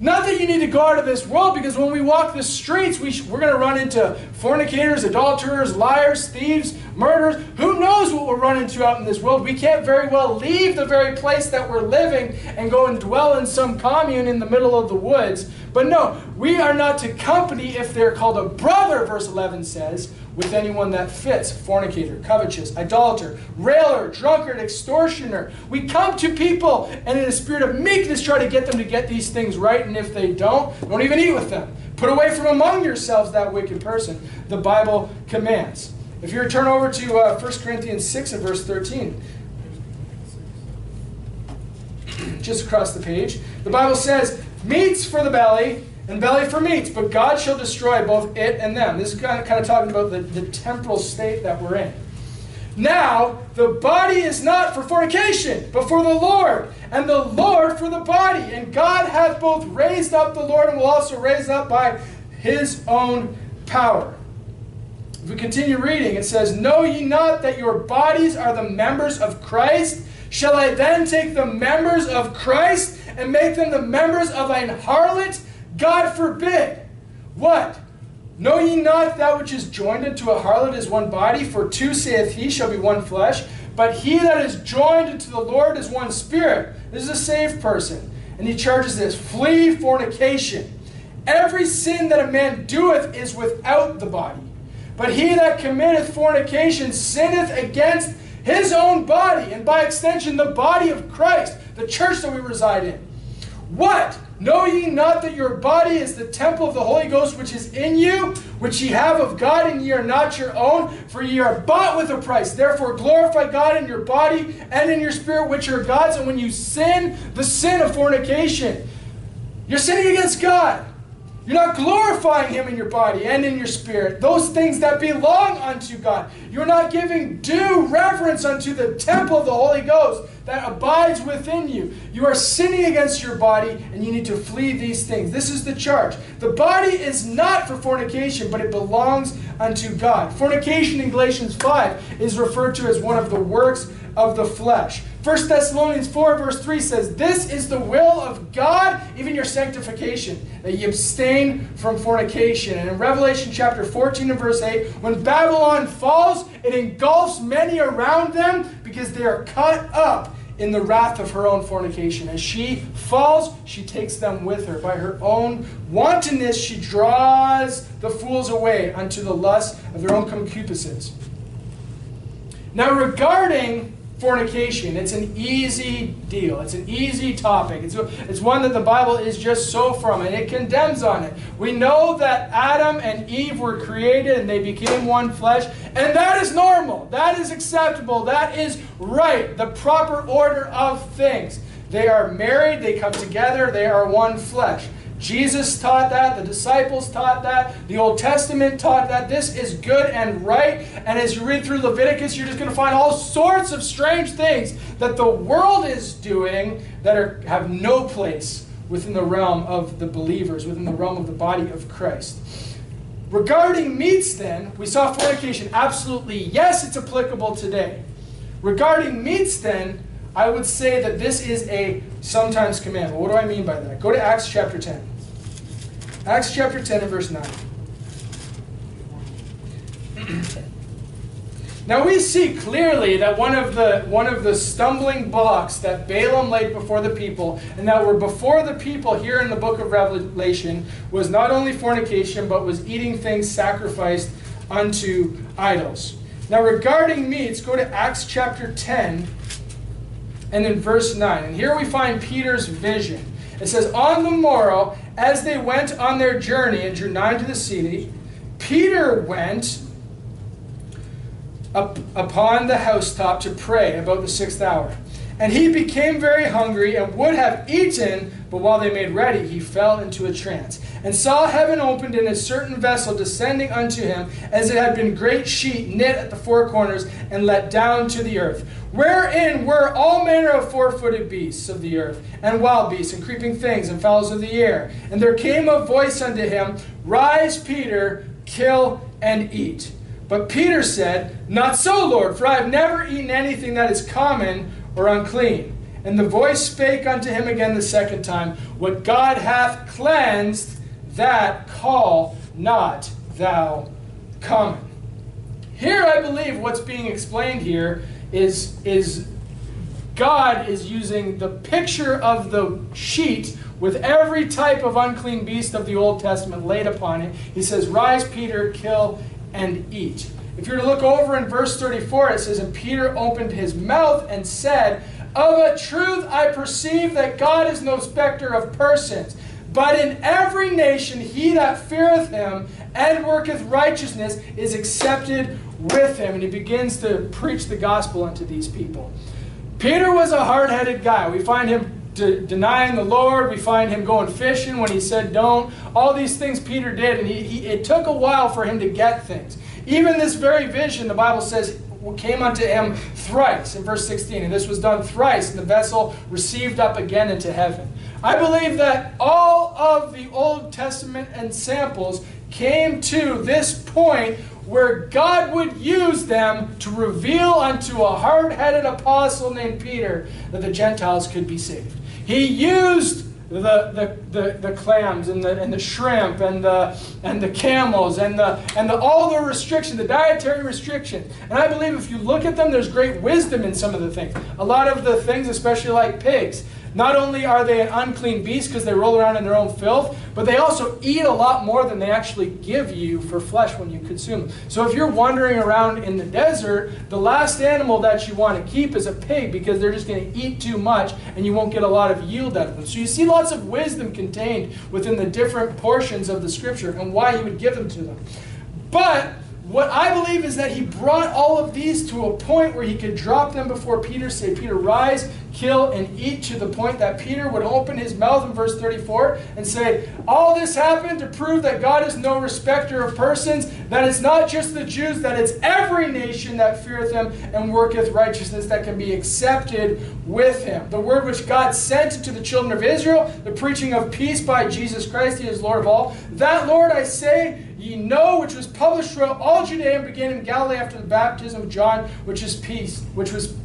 Not that you need to go out of this world, because when we walk the streets, we we're going to run into fornicators, adulterers, liars, thieves, murderers. Who knows what we'll run into out in this world? We can't very well leave the very place that we're living and go and dwell in some commune in the middle of the woods. But no, we are not to company if they're called a brother, verse eleven says, with anyone that fits, fornicator, covetous, idolater, railer, drunkard, extortioner. We come to people and in a spirit of meekness try to get them to get these things right, and if they don't, don't even eat with them. Put away from among yourselves that wicked person, the Bible commands. If you turn over to uh, First Corinthians six and verse thirteen, just across the page, the Bible says, meats for the belly, and belly for meats, but God shall destroy both it and them. This is kind of, kind of talking about the, the temporal state that we're in. Now, the body is not for fornication, but for the Lord, and the Lord for the body. And God hath both raised up the Lord, and will also raise up by his own power. If we continue reading, it says, know ye not that your bodies are the members of Christ? Shall I then take the members of Christ and make them the members of an harlot? God forbid. What? Know ye not that which is joined unto a harlot is one body? For two, saith he, shall be one flesh. But he that is joined unto the Lord is one spirit. This is a saved person. And he charges this, flee fornication. Every sin that a man doeth is without the body. But he that committeth fornication sinneth against his own body, and by extension the body of Christ, the church that we reside in. What? Know ye not that your body is the temple of the Holy Ghost which is in you, which ye have of God, and ye are not your own, for ye are bought with a price. Therefore glorify God in your body and in your spirit which are God's. And when you sin, the sin of fornication, you're sinning against God. You're not glorifying him in your body and in your spirit, those things that belong unto God. You're not giving due reverence unto the temple of the Holy Ghost that abides within you. You are sinning against your body, and you need to flee these things. This is the charge. The body is not for fornication, but it belongs unto God. Fornication in Galatians five is referred to as one of the works of the flesh. First Thessalonians four verse three says, this is the will of God, even your sanctification, that you abstain from fornication. And in Revelation chapter fourteen and verse eight, when Babylon falls, it engulfs many around them because they are caught up in the wrath of her own fornication. As she falls, she takes them with her. By her own wantonness, she draws the fools away unto the lust of their own concupiscence. Now regarding fornication, it's an easy deal. It's an easy topic. It's, it's one that the Bible is just so from, and it condemns on it. We know that Adam and Eve were created and they became one flesh, and that is normal. That is acceptable. That is right. The proper order of things. They are married. They come together. They are one flesh. Jesus taught that, the disciples taught that, the Old Testament taught that. This is good and right. And as you read through Leviticus, you're just going to find all sorts of strange things that the world is doing that are, have no place within the realm of the believers, within the realm of the body of Christ. Regarding meats then, we saw fornication. Absolutely, yes, it's applicable today. Regarding meats then, I would say that this is a sometimes commandment. What do I mean by that? Go to Acts chapter ten. Acts chapter ten and verse nine. Now we see clearly that one of the one of the stumbling blocks that Balaam laid before the people, and that were before the people here in the book of Revelation, was not only fornication, but was eating things sacrificed unto idols. Now regarding meats, go to Acts chapter ten and in verse nine. And here we find Peter's vision. It says, on the morrow, as they went on their journey and drew nigh to the city, Peter went up upon the housetop to pray about the sixth hour. And he became very hungry and would have eaten, but while they made ready, he fell into a trance, and saw heaven opened and a certain vessel descending unto him, as it had been great sheet knit at the four corners, and let down to the earth, wherein were all manner of four-footed beasts of the earth, and wild beasts, and creeping things, and fowls of the air. And there came a voice unto him, rise, Peter, kill and eat. But Peter said, not so, Lord, for I have never eaten anything that is common or unclean. And the voice spake unto him again the second time, what God hath cleansed, that call not thou common. Here I believe what's being explained here is, is God is using the picture of the sheet with every type of unclean beast of the Old Testament laid upon it. He says, rise, Peter, kill and eat. If you're to look over in verse thirty-four, it says, and Peter opened his mouth and said, of a truth I perceive that God is no respecter of persons, but in every nation he that feareth him and worketh righteousness is accepted with him. And he begins to preach the gospel unto these people. Peter was a hard-headed guy. We find him de- denying the Lord. We find him going fishing when he said don't. All these things Peter did, and he, he, it took a while for him to get things. Even this very vision, the Bible says, came unto him thrice, in verse sixteen. And this was done thrice, and the vessel received up again into heaven. I believe that all of the Old Testament and samples came to this point where God would use them to reveal unto a hard-headed apostle named Peter that the Gentiles could be saved. He used the the the, the clams and the and the shrimp and the and the camels and the and the all the restrictions, the dietary restrictions. And I believe if you look at them, there's great wisdom in some of the things. A lot of the things, especially like pigs. Not only are they an unclean beast because they roll around in their own filth, but they also eat a lot more than they actually give you for flesh when you consume them. So if you're wandering around in the desert, the last animal that you want to keep is a pig because they're just going to eat too much and you won't get a lot of yield out of them. So you see lots of wisdom contained within the different portions of the scripture and why he would give them to them. But what I believe is that he brought all of these to a point where he could drop them before Peter, say, Peter, rise, kill, and eat, to the point that Peter would open his mouth in verse thirty-four and say, all this happened to prove that God is no respecter of persons, that it's not just the Jews, that it's every nation that feareth him and worketh righteousness that can be accepted with him. The word which God sent to the children of Israel, the preaching of peace by Jesus Christ, he is Lord of all. That, Lord, I say, ye know, which was published throughout all Judea and began in Galilee after the baptism of John, which is peace, which was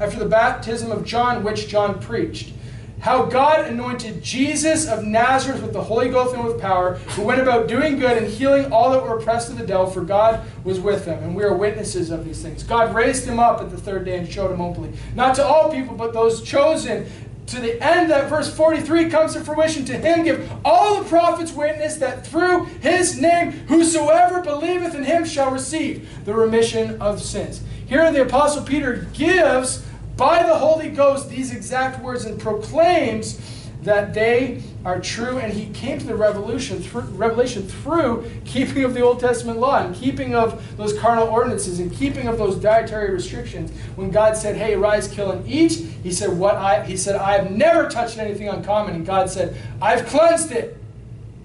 after the baptism of John, which John preached. How God anointed Jesus of Nazareth with the Holy Ghost and with power, who went about doing good and healing all that were oppressed of the devil, for God was with him. And we are witnesses of these things. God raised him up at the third day and showed him openly. Not to all people, but those chosen. To the end that verse forty-three comes to fruition, to him give all the prophets witness that through his name whosoever believeth in him shall receive the remission of sins. Here the Apostle Peter gives by the Holy Ghost these exact words and proclaims that they are true, and he came to the revelation through, revelation through keeping of the Old Testament law and keeping of those carnal ordinances and keeping of those dietary restrictions. When God said, hey, rise, kill, and eat, he said, "What I?" He said, I have never touched anything uncommon. And God said, I've cleansed it.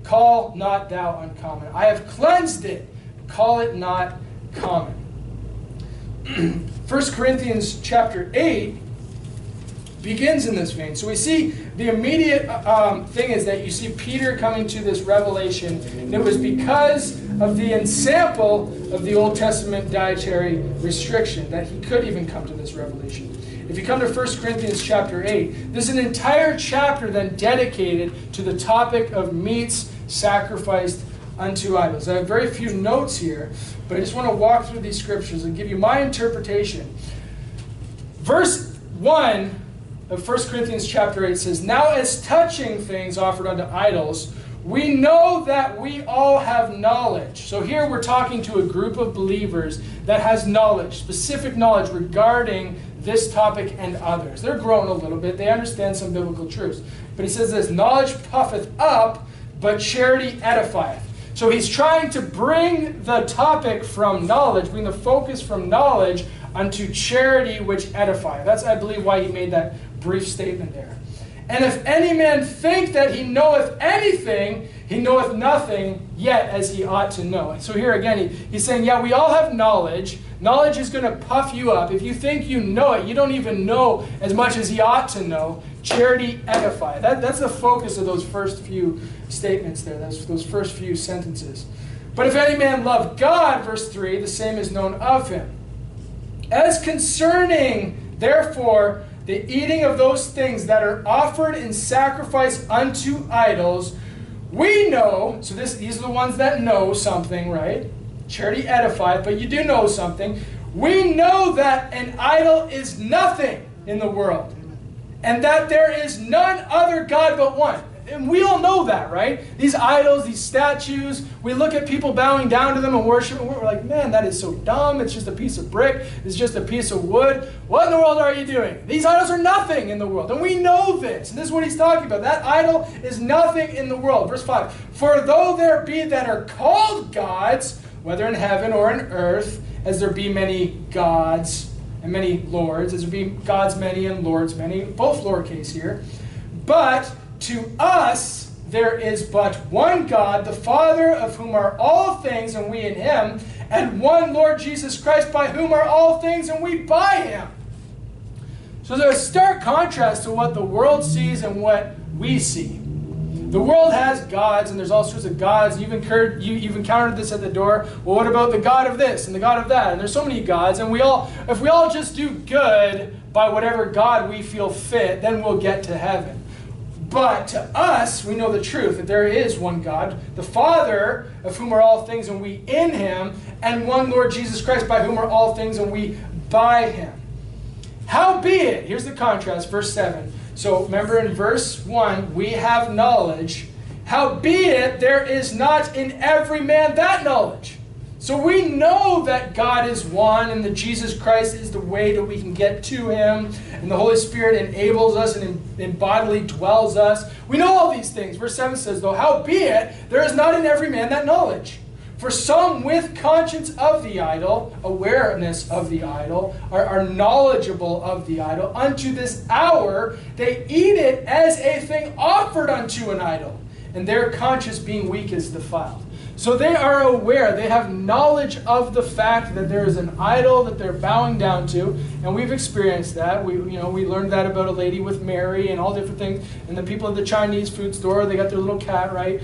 Call not thou uncommon. I have cleansed it. Call it not common. First Corinthians chapter eight begins in this vein. So we see the immediate um, thing is that you see Peter coming to this revelation, and it was because of the ensample of the Old Testament dietary restriction that he could even come to this revelation. If you come to First Corinthians chapter eight, there's an entire chapter then dedicated to the topic of meats sacrificed unto idols. I have very few notes here, but I just want to walk through these scriptures and give you my interpretation. Verse one of First Corinthians chapter eight says, now as touching things offered unto idols, we know that we all have knowledge. So here we're talking to a group of believers that has knowledge, specific knowledge regarding this topic and others. They're grown a little bit. They understand some biblical truths. But he says this, knowledge puffeth up, but charity edifieth. So he's trying to bring the topic from knowledge, bring the focus from knowledge unto charity which edifieth. That's, I believe, why he made that brief statement there. And if any man think that he knoweth anything, he knoweth nothing yet as he ought to know. And so here again, he, he's saying, yeah, we all have knowledge. Knowledge is going to puff you up. If you think you know it, you don't even know as much as he ought to know. Charity edify. That, that's the focus of those first few statements there, those, those first few sentences. But if any man love God, verse three, the same is known of him. As concerning, therefore, the eating of those things that are offered in sacrifice unto idols, we know, so this, these are the ones that know something, right? Charity edifieth, but you do know something. We know that an idol is nothing in the world, and that there is none other God but one. And we all know that, right? These idols, these statues, we look at people bowing down to them and worship, and we're like, man, that is so dumb. It's just a piece of brick. It's just a piece of wood. What in the world are you doing? These idols are nothing in the world. And we know this. And this is what he's talking about. That idol is nothing in the world. Verse five, for though there be that are called gods, whether in heaven or in earth, as there be many gods and many lords, as there be gods many and lords many, both lowercase here, but to us there is but one God, the Father, of whom are all things, and we in him, and one Lord Jesus Christ, by whom are all things, and we by him. So there's a stark contrast to what the world sees and what we see. The world has gods, and there's all sorts of gods. You've, incurred, you, you've encountered this at the door. Well, what about the God of this and the God of that? And there's so many gods, and we all, if we all just do good by whatever God we feel fit, then we'll get to heaven. But to us, we know the truth, that there is one God, the Father, of whom are all things, and we in him, and one Lord Jesus Christ, by whom are all things, and we by him. Howbeit, here's the contrast, verse seven. So remember in verse one, we have knowledge. Howbeit, there is not in every man that knowledge. So we know that God is one and that Jesus Christ is the way that we can get to him. And the Holy Spirit enables us and, and bodily dwells us. We know all these things. Verse seven says, though, howbeit, there is not in every man that knowledge. For some with conscience of the idol, awareness of the idol, are, are knowledgeable of the idol. Unto this hour they eat it as a thing offered unto an idol. And their conscience being weak is defiled. So they are aware, they have knowledge of the fact that there is an idol that they're bowing down to, and we've experienced that. We, you know, we learned that about a lady with Mary and all different things, and the people at the Chinese food store, they got their little cat, right?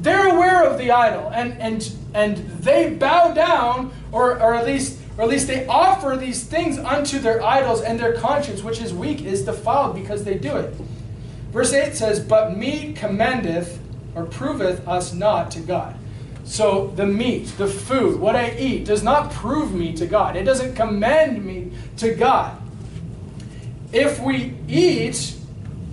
They're aware of the idol, and, and, and they bow down, or, or, at least, or at least they offer these things unto their idols, and their conscience, which is weak, is defiled because they do it. Verse eight says, but meat commendeth, or proveth us not to God. So the meat, the food, what I eat does not prove me to God. It doesn't commend me to God. If we eat,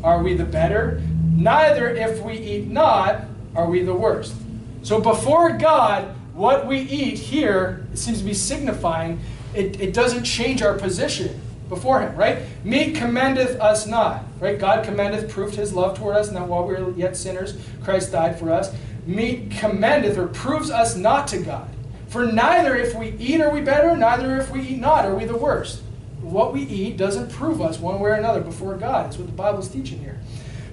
are we the better? Neither if we eat not, are we the worst. So before God, what we eat here seems to be signifying it, it doesn't change our position before him, right? Meat commendeth us not, right? God commendeth, proved his love toward us, and that while we were yet sinners, Christ died for us. Meat commendeth or proves us not to God. For neither if we eat are we better, neither if we eat not are we the worst. What we eat doesn't prove us one way or another before God. That's what the Bible's teaching here.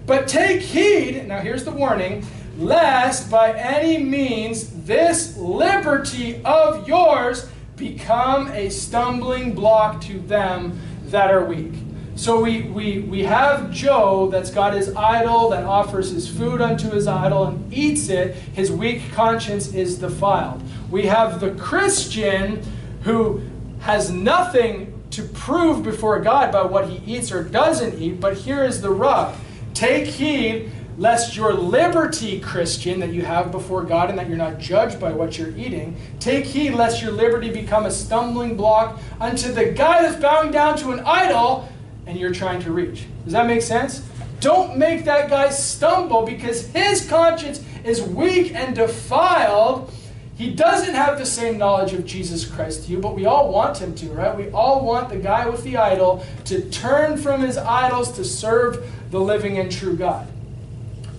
But take heed, now here's the warning, lest by any means this liberty of yours become a stumbling block to them that are weak. So we, we, we have Joe that's got his idol, that offers his food unto his idol and eats it. His weak conscience is defiled. We have the Christian who has nothing to prove before God by what he eats or doesn't eat. But here is the rub. Take heed lest your liberty, Christian, that you have before God and that you're not judged by what you're eating, take heed lest your liberty become a stumbling block unto the guy that's bowing down to an idol and you're trying to reach. Does that make sense? Don't make that guy stumble because his conscience is weak and defiled. He doesn't have the same knowledge of Jesus Christ to you, but we all want him to, right? We all want the guy with the idol to turn from his idols to serve the living and true God.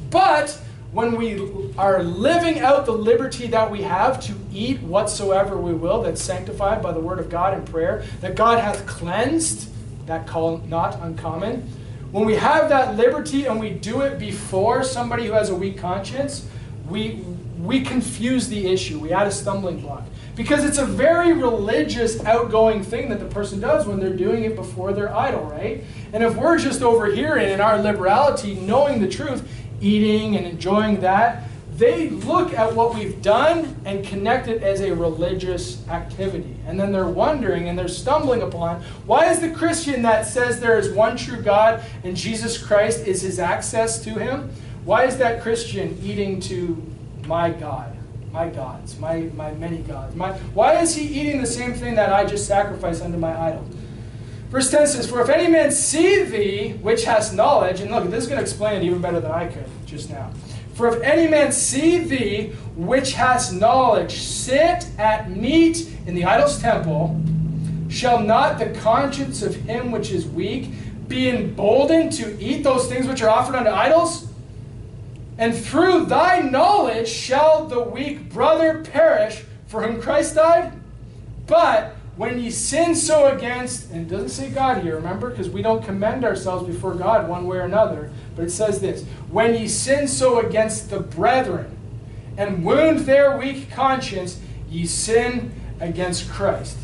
But when we are living out the liberty that we have to eat whatsoever we will, that's sanctified by the word of God and prayer, that God hath cleansed, that call not uncommon. When we have that liberty and we do it before somebody who has a weak conscience, we, we confuse the issue. We add a stumbling block. Because it's a very religious, outgoing thing that the person does when they're doing it before their idol, right? And if we're just over here in our liberality, knowing the truth, eating and enjoying that, they look at what we've done and connect it as a religious activity. And then they're wondering and they're stumbling upon, why is the Christian that says there is one true God and Jesus Christ is his access to him? Why is that Christian eating to my God, my gods, my, my many gods? My, why is he eating the same thing that I just sacrificed unto my idol? Verse ten says, for if any man see thee, which has knowledge, and look, this is going to explain it even better than I could just now. For if any man see thee, which has knowledge, sit at meat in the idol's temple, shall not the conscience of him which is weak be emboldened to eat those things which are offered unto idols? And through thy knowledge shall the weak brother perish for whom Christ died? But when ye sin so against, and it doesn't say God here, remember, because we don't commend ourselves before God one way or another, but it says this, when ye sin so against the brethren, and wound their weak conscience, ye sin against Christ.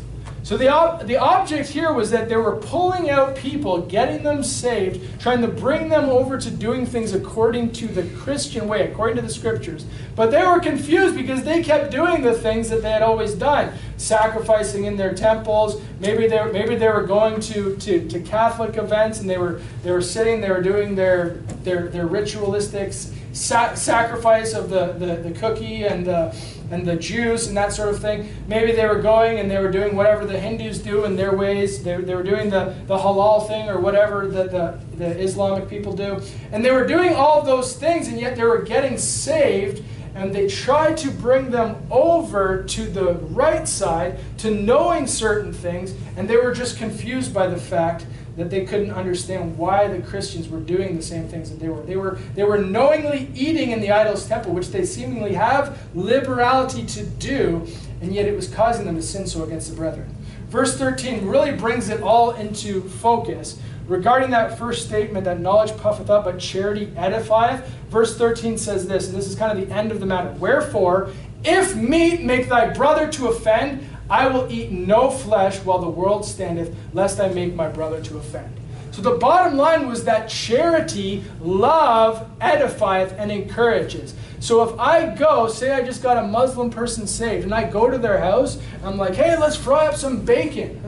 So the, ob the object here was that they were pulling out people, getting them saved, trying to bring them over to doing things according to the Christian way, according to the scriptures. But they were confused because they kept doing the things that they had always done, sacrificing in their temples. Maybe they were, maybe they were going to, to, to Catholic events, and they were, they were sitting, they were doing their, their, their ritualistic sa sacrifice of the, the, the cookie and the... and the juice and that sort of thing. Maybe they were going and they were doing whatever the Hindus do in their ways. They, they were doing the, the halal thing or whatever the, the, the Islamic people do. And they were doing all those things, and yet they were getting saved, and they tried to bring them over to the right side, to knowing certain things, and they were just confused by the fact that they couldn't understand why the Christians were doing the same things that they were. They were, they were knowingly eating in the idol's temple, which they seemingly have liberality to do, and yet it was causing them to sin so against the brethren. Verse thirteen really brings it all into focus. Regarding that first statement, that knowledge puffeth up, but charity edifieth, verse thirteen says this, and this is kind of the end of the matter. Wherefore, if meat make thy brother to offend, I will eat no flesh while the world standeth, lest I make my brother to offend. So the bottom line was that charity, love, edifieth and encourages. So if I go, say I just got a Muslim person saved, and I go to their house, and I'm like, hey, let's fry up some bacon.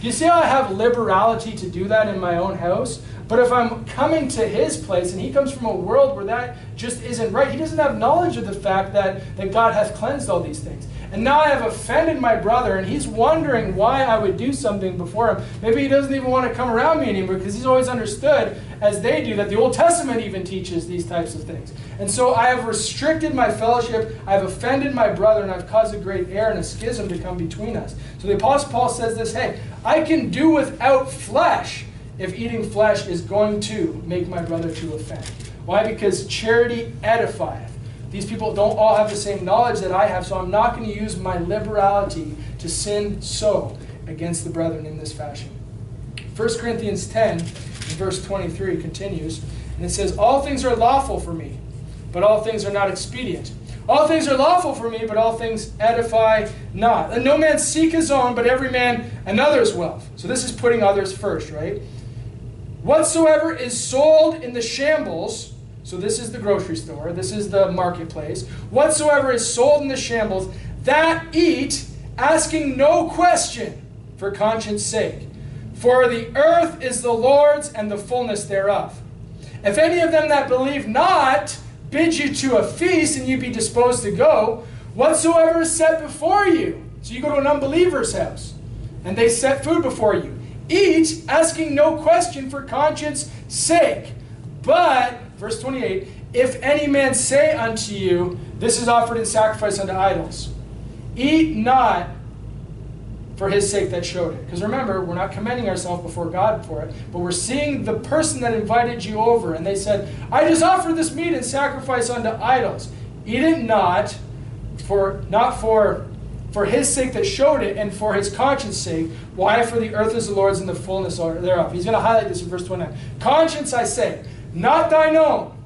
You see how I have liberality to do that in my own house? But if I'm coming to his place, and he comes from a world where that just isn't right, he doesn't have knowledge of the fact that, that God hath cleansed all these things. And now I have offended my brother, and he's wondering why I would do something before him. Maybe he doesn't even want to come around me anymore, because he's always understood, as they do, that the Old Testament even teaches these types of things. And so I have restricted my fellowship, I've offended my brother, and I've caused a great error and a schism to come between us. So the Apostle Paul says this, hey, I can do without flesh if eating flesh is going to make my brother to offend. Why? Because charity edifieth. These people don't all have the same knowledge that I have, so I'm not going to use my liberality to sin so against the brethren in this fashion. First Corinthians ten, verse twenty-three continues, and it says, all things are lawful for me, but all things are not expedient. All things are lawful for me, but all things edify not. Let no man seek his own, but every man another's wealth. So this is putting others first, right? Whatsoever is sold in the shambles... So this is the grocery store, this is the marketplace. Whatsoever is sold in the shambles, that eat, asking no question for conscience sake. For the earth is the Lord's and the fullness thereof. If any of them that believe not bid you to a feast and you be disposed to go, whatsoever is set before you. So you go to an unbeliever's house and they set food before you. Eat, asking no question for conscience sake. But... Verse twenty-eight, if any man say unto you, this is offered in sacrifice unto idols, eat not for his sake that showed it. Because remember, we're not commending ourselves before God for it, but we're seeing the person that invited you over, and they said, I just offered this meat in sacrifice unto idols. Eat it not for, not for, for his sake that showed it, and for his conscience sake. Why? For the earth is the Lord's and the fullness thereof. He's going to highlight this in verse twenty-nine. Conscience, I say, not thine own,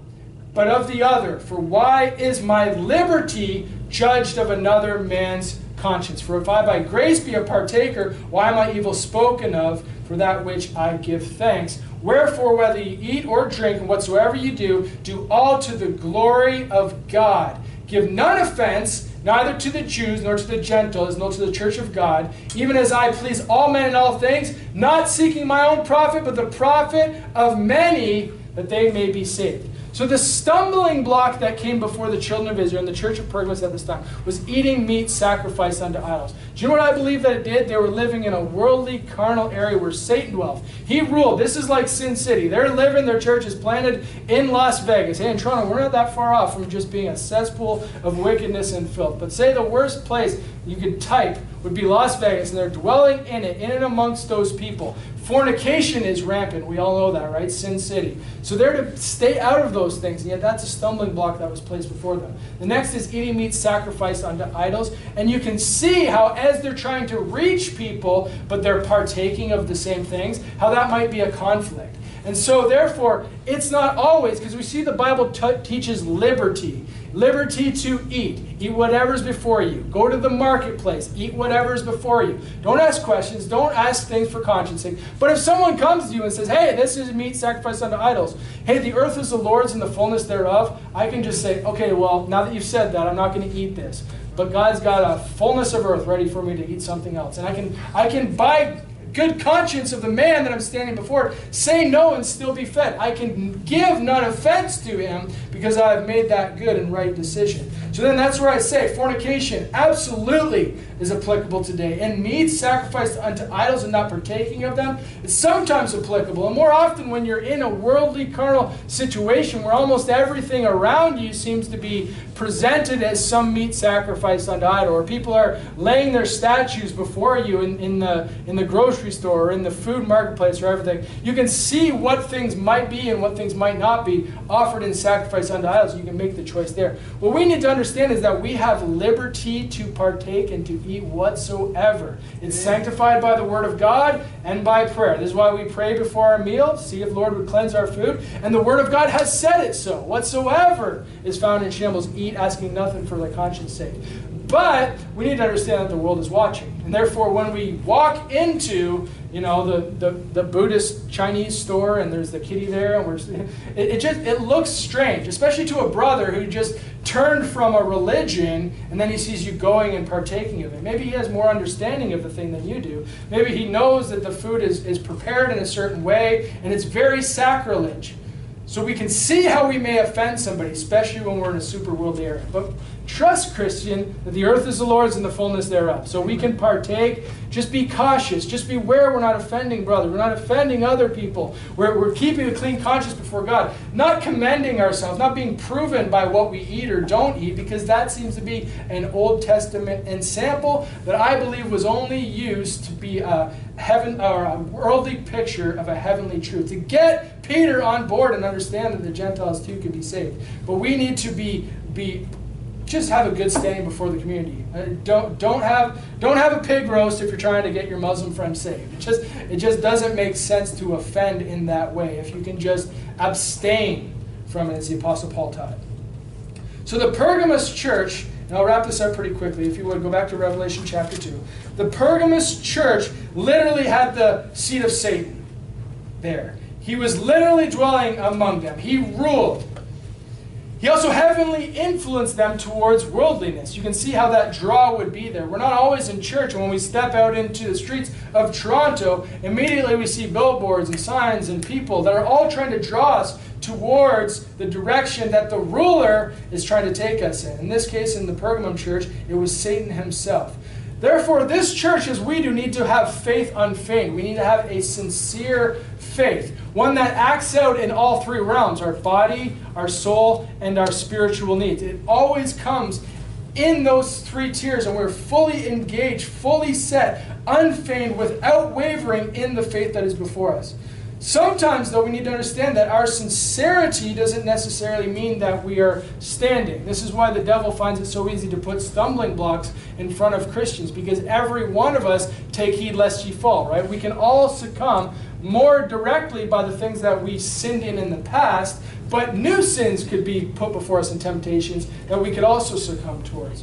but of the other. For why is my liberty judged of another man's conscience? For if I by grace be a partaker, why am I evil spoken of for that which I give thanks? Wherefore, whether you eat or drink, and whatsoever you do, do all to the glory of God. Give none offense, neither to the Jews, nor to the Gentiles, nor to the church of God, even as I please all men in all things, not seeking my own profit, but the profit of many, that they may be saved. So the stumbling block that came before the children of Israel and the church of Pergamos at this time was eating meat sacrificed unto idols. Do you know what I believe that it did? They were living in a worldly, carnal area where Satan dwelt. He ruled. This is like Sin City. They're living, their church is planted in Las Vegas. Hey, in Toronto, we're not that far off from just being a cesspool of wickedness and filth. But say the worst place you could type would be Las Vegas, and they're dwelling in it, in and amongst those people. Fornication is rampant. We all know that, right? Sin City. So they're to stay out of those things, and yet that's a stumbling block that was placed before them. The next is eating meat sacrificed unto idols. And you can see how, as they're trying to reach people, but they're partaking of the same things, how that might be a conflict. And so therefore, it's not always, because we see the Bible t- teaches liberty. Liberty to eat. Eat whatever's before you. Go to the marketplace. Eat whatever's before you. Don't ask questions. Don't ask things for conscience sake. But if someone comes to you and says, hey, this is meat sacrificed unto idols. Hey, the earth is the Lord's and the fullness thereof. I can just say, okay, well, now that you've said that, I'm not going to eat this. But God's got a fullness of earth ready for me to eat something else. And I can, I can buy good conscience of the man that I'm standing before, say no and still be fed. I can give none offense to him because I have made that good and right decision. So then that's where I say fornication absolutely is applicable today. And meat sacrificed unto idols and not partaking of them is sometimes applicable. And more often when you're in a worldly, carnal situation where almost everything around you seems to be presented as some meat sacrificed unto idol, or people are laying their statues before you in, in, the, in the grocery store or in the food marketplace or everything, you can see what things might be and what things might not be offered in sacrifice unto idols. You can make the choice there. What we need to understand Understand is that we have liberty to partake and to eat whatsoever. It's sanctified by the Word of God and by prayer. This is why we pray before our meal, see if the Lord would cleanse our food. And the Word of God has said it so. Whatsoever is found in shambles, eat, asking nothing for the conscience sake. But we need to understand that the world is watching. And therefore, when we walk into, you know, the, the, the Buddhist Chinese store and there's the kitty there, and we're it, it just it looks strange, especially to a brother who just turned from a religion and then he sees you going and partaking of it. Maybe he has more understanding of the thing than you do. Maybe he knows that the food is, is prepared in a certain way and it's very sacrilege. So we can see how we may offend somebody, especially when we're in a super worldly area. But trust, Christian, that the earth is the Lord's and the fullness thereof. So we can partake. Just be cautious. Just beware we're not offending brother. We're not offending other people. We're, we're keeping a clean conscience before God. Not commending ourselves. Not being proven by what we eat or don't eat. Because that seems to be an Old Testament ensample that I believe was only used to be a, heaven, or a worldly picture of a heavenly truth. To get Peter on board and understand that the Gentiles too could be saved. But we need to be... be Just have a good standing before the community. Uh, don't don't have don't have a pig roast if you're trying to get your Muslim friend saved. It just it just doesn't make sense to offend in that way. If you can just abstain from it, as the Apostle Paul taught. So the Pergamos church, and I'll wrap this up pretty quickly. If you would go back to Revelation chapter two, the Pergamos church literally had the seat of Satan there. He was literally dwelling among them. He ruled. He also heavenly influenced them towards worldliness. You can see how that draw would be there. We're not always in church, and when we step out into the streets of Toronto, immediately we see billboards and signs and people that are all trying to draw us towards the direction that the ruler is trying to take us in. In this case, in the Pergamum church, it was Satan himself. Therefore, this church, as we do, need to have faith unfeigned. We need to have a sincere faith. One that acts out in all three realms, our body, our soul, and our spiritual needs. It always comes in those three tiers, and we're fully engaged, fully set, unfeigned, without wavering in the faith that is before us. Sometimes, though, we need to understand that our sincerity doesn't necessarily mean that we are standing. This is why the devil finds it so easy to put stumbling blocks in front of Christians, because every one of us take heed lest ye fall, right? We can all succumb more directly by the things that we sinned in in the past, but new sins could be put before us in temptations that we could also succumb towards.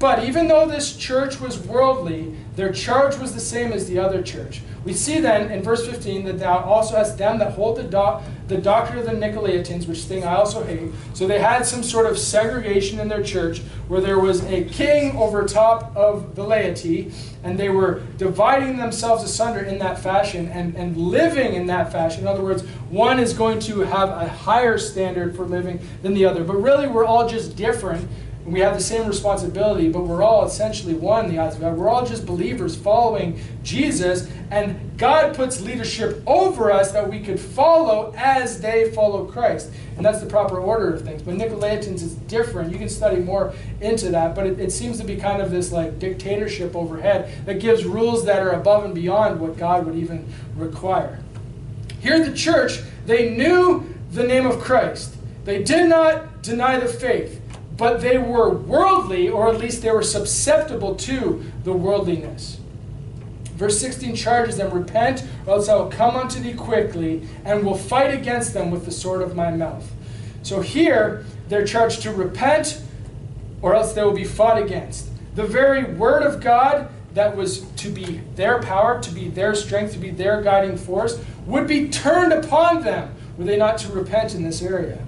But even though this church was worldly, their charge was the same as the other church. We see then in verse fifteen that thou also hast them that hold the, doc the doctrine of the Nicolaitans, which thing I also hate. So they had some sort of segregation in their church where there was a king over top of the laity, and they were dividing themselves asunder in that fashion and, and living in that fashion. In other words, one is going to have a higher standard for living than the other. But really, we're all just different. We have the same responsibility, but we're all essentially one in the eyes of God. We're all just believers following Jesus, and God puts leadership over us that we could follow as they follow Christ. And that's the proper order of things. But Nicolaitans is different. You can study more into that, but it, it seems to be kind of this like dictatorship overhead that gives rules that are above and beyond what God would even require. Here in the church, they knew the name of Christ. They did not deny the faith. But they were worldly, or at least they were susceptible to the worldliness. Verse sixteen charges them, repent, or else I will come unto thee quickly, and will fight against them with the sword of my mouth. So here, they're charged to repent, or else they will be fought against. The very word of God that was to be their power, to be their strength, to be their guiding force, would be turned upon them were they not to repent in this area.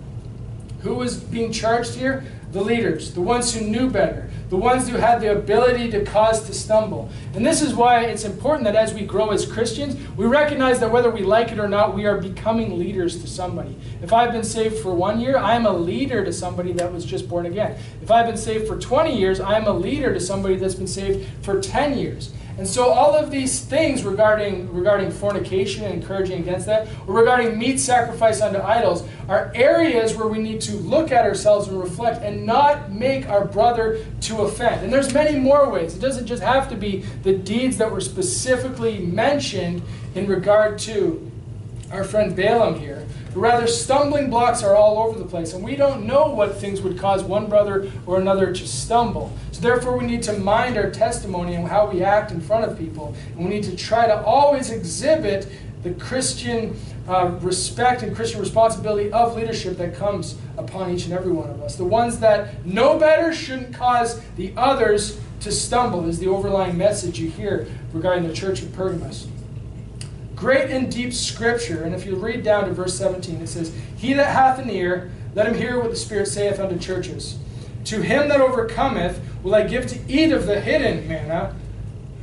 Who was being charged here? The leaders, the ones who knew better, the ones who had the ability to cause to stumble. And this is why it's important that as we grow as Christians, we recognize that whether we like it or not, we are becoming leaders to somebody. If I've been saved for one year, I am a leader to somebody that was just born again. If I've been saved for twenty years, I am a leader to somebody that's been saved for ten years. And so all of these things regarding, regarding fornication and encouraging against that, or regarding meat sacrifice unto idols, are areas where we need to look at ourselves and reflect and not make our brother to offend. And there's many more ways. It doesn't just have to be the deeds that were specifically mentioned in regard to our friend Balaam here. Rather, stumbling blocks are all over the place, and we don't know what things would cause one brother or another to stumble. So therefore, we need to mind our testimony and how we act in front of people, and we need to try to always exhibit the Christian uh, respect and Christian responsibility of leadership that comes upon each and every one of us. The ones that know better shouldn't cause the others to stumble is the overlying message you hear regarding the church of Pergamos. Great and deep scripture, and if you read down to verse seventeen, it says, He that hath an ear, let him hear what the Spirit saith unto churches. To him that overcometh will I give to eat of the hidden manna,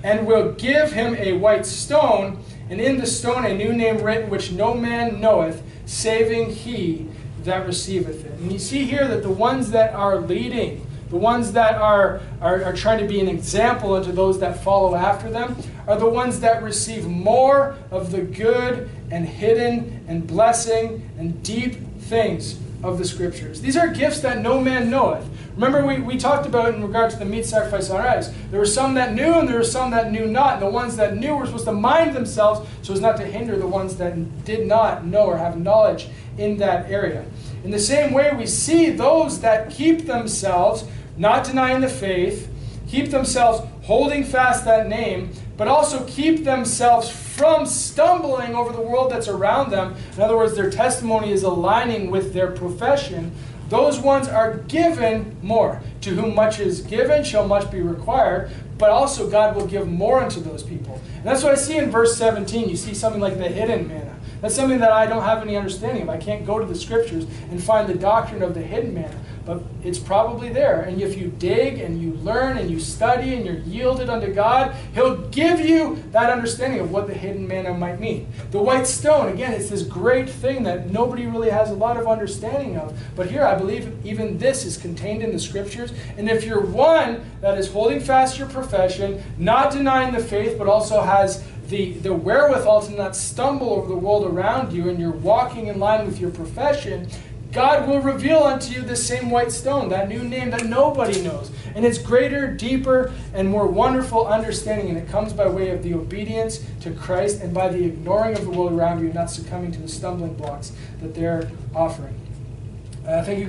and will give him a white stone, and in the stone a new name written, which no man knoweth, saving he that receiveth it. And you see here that the ones that are leading, the ones that are, are, are trying to be an example unto those that follow after them, are the ones that receive more of the good and hidden and blessing and deep things of the Scriptures. These are gifts that no man knoweth. Remember we, we talked about in regard to the meat sacrifice on idols. There were some that knew and there were some that knew not. And the ones that knew were supposed to mind themselves so as not to hinder the ones that did not know or have knowledge in that area. In the same way, we see those that keep themselves not denying the faith, keep themselves holding fast that name, but also keep themselves from stumbling over the world that's around them. In other words, their testimony is aligning with their profession. Those ones are given more. To whom much is given shall much be required, but also God will give more unto those people. And that's what I see in verse seventeen. You see something like the hidden manna. That's something that I don't have any understanding of. I can't go to the Scriptures and find the doctrine of the hidden manna. But it's probably there. And if you dig and you learn and you study and you're yielded unto God, He'll give you that understanding of what the hidden manna might mean. The white stone, again, it's this great thing that nobody really has a lot of understanding of. But here I believe even this is contained in the Scriptures. And if you're one that is holding fast your profession, not denying the faith, but also has The, the wherewithal to not stumble over the world around you, and you're walking in line with your profession, God will reveal unto you this same white stone, that new name that nobody knows. And it's greater, deeper, and more wonderful understanding, and it comes by way of the obedience to Christ and by the ignoring of the world around you, not succumbing to the stumbling blocks that they're offering. Uh, thank you.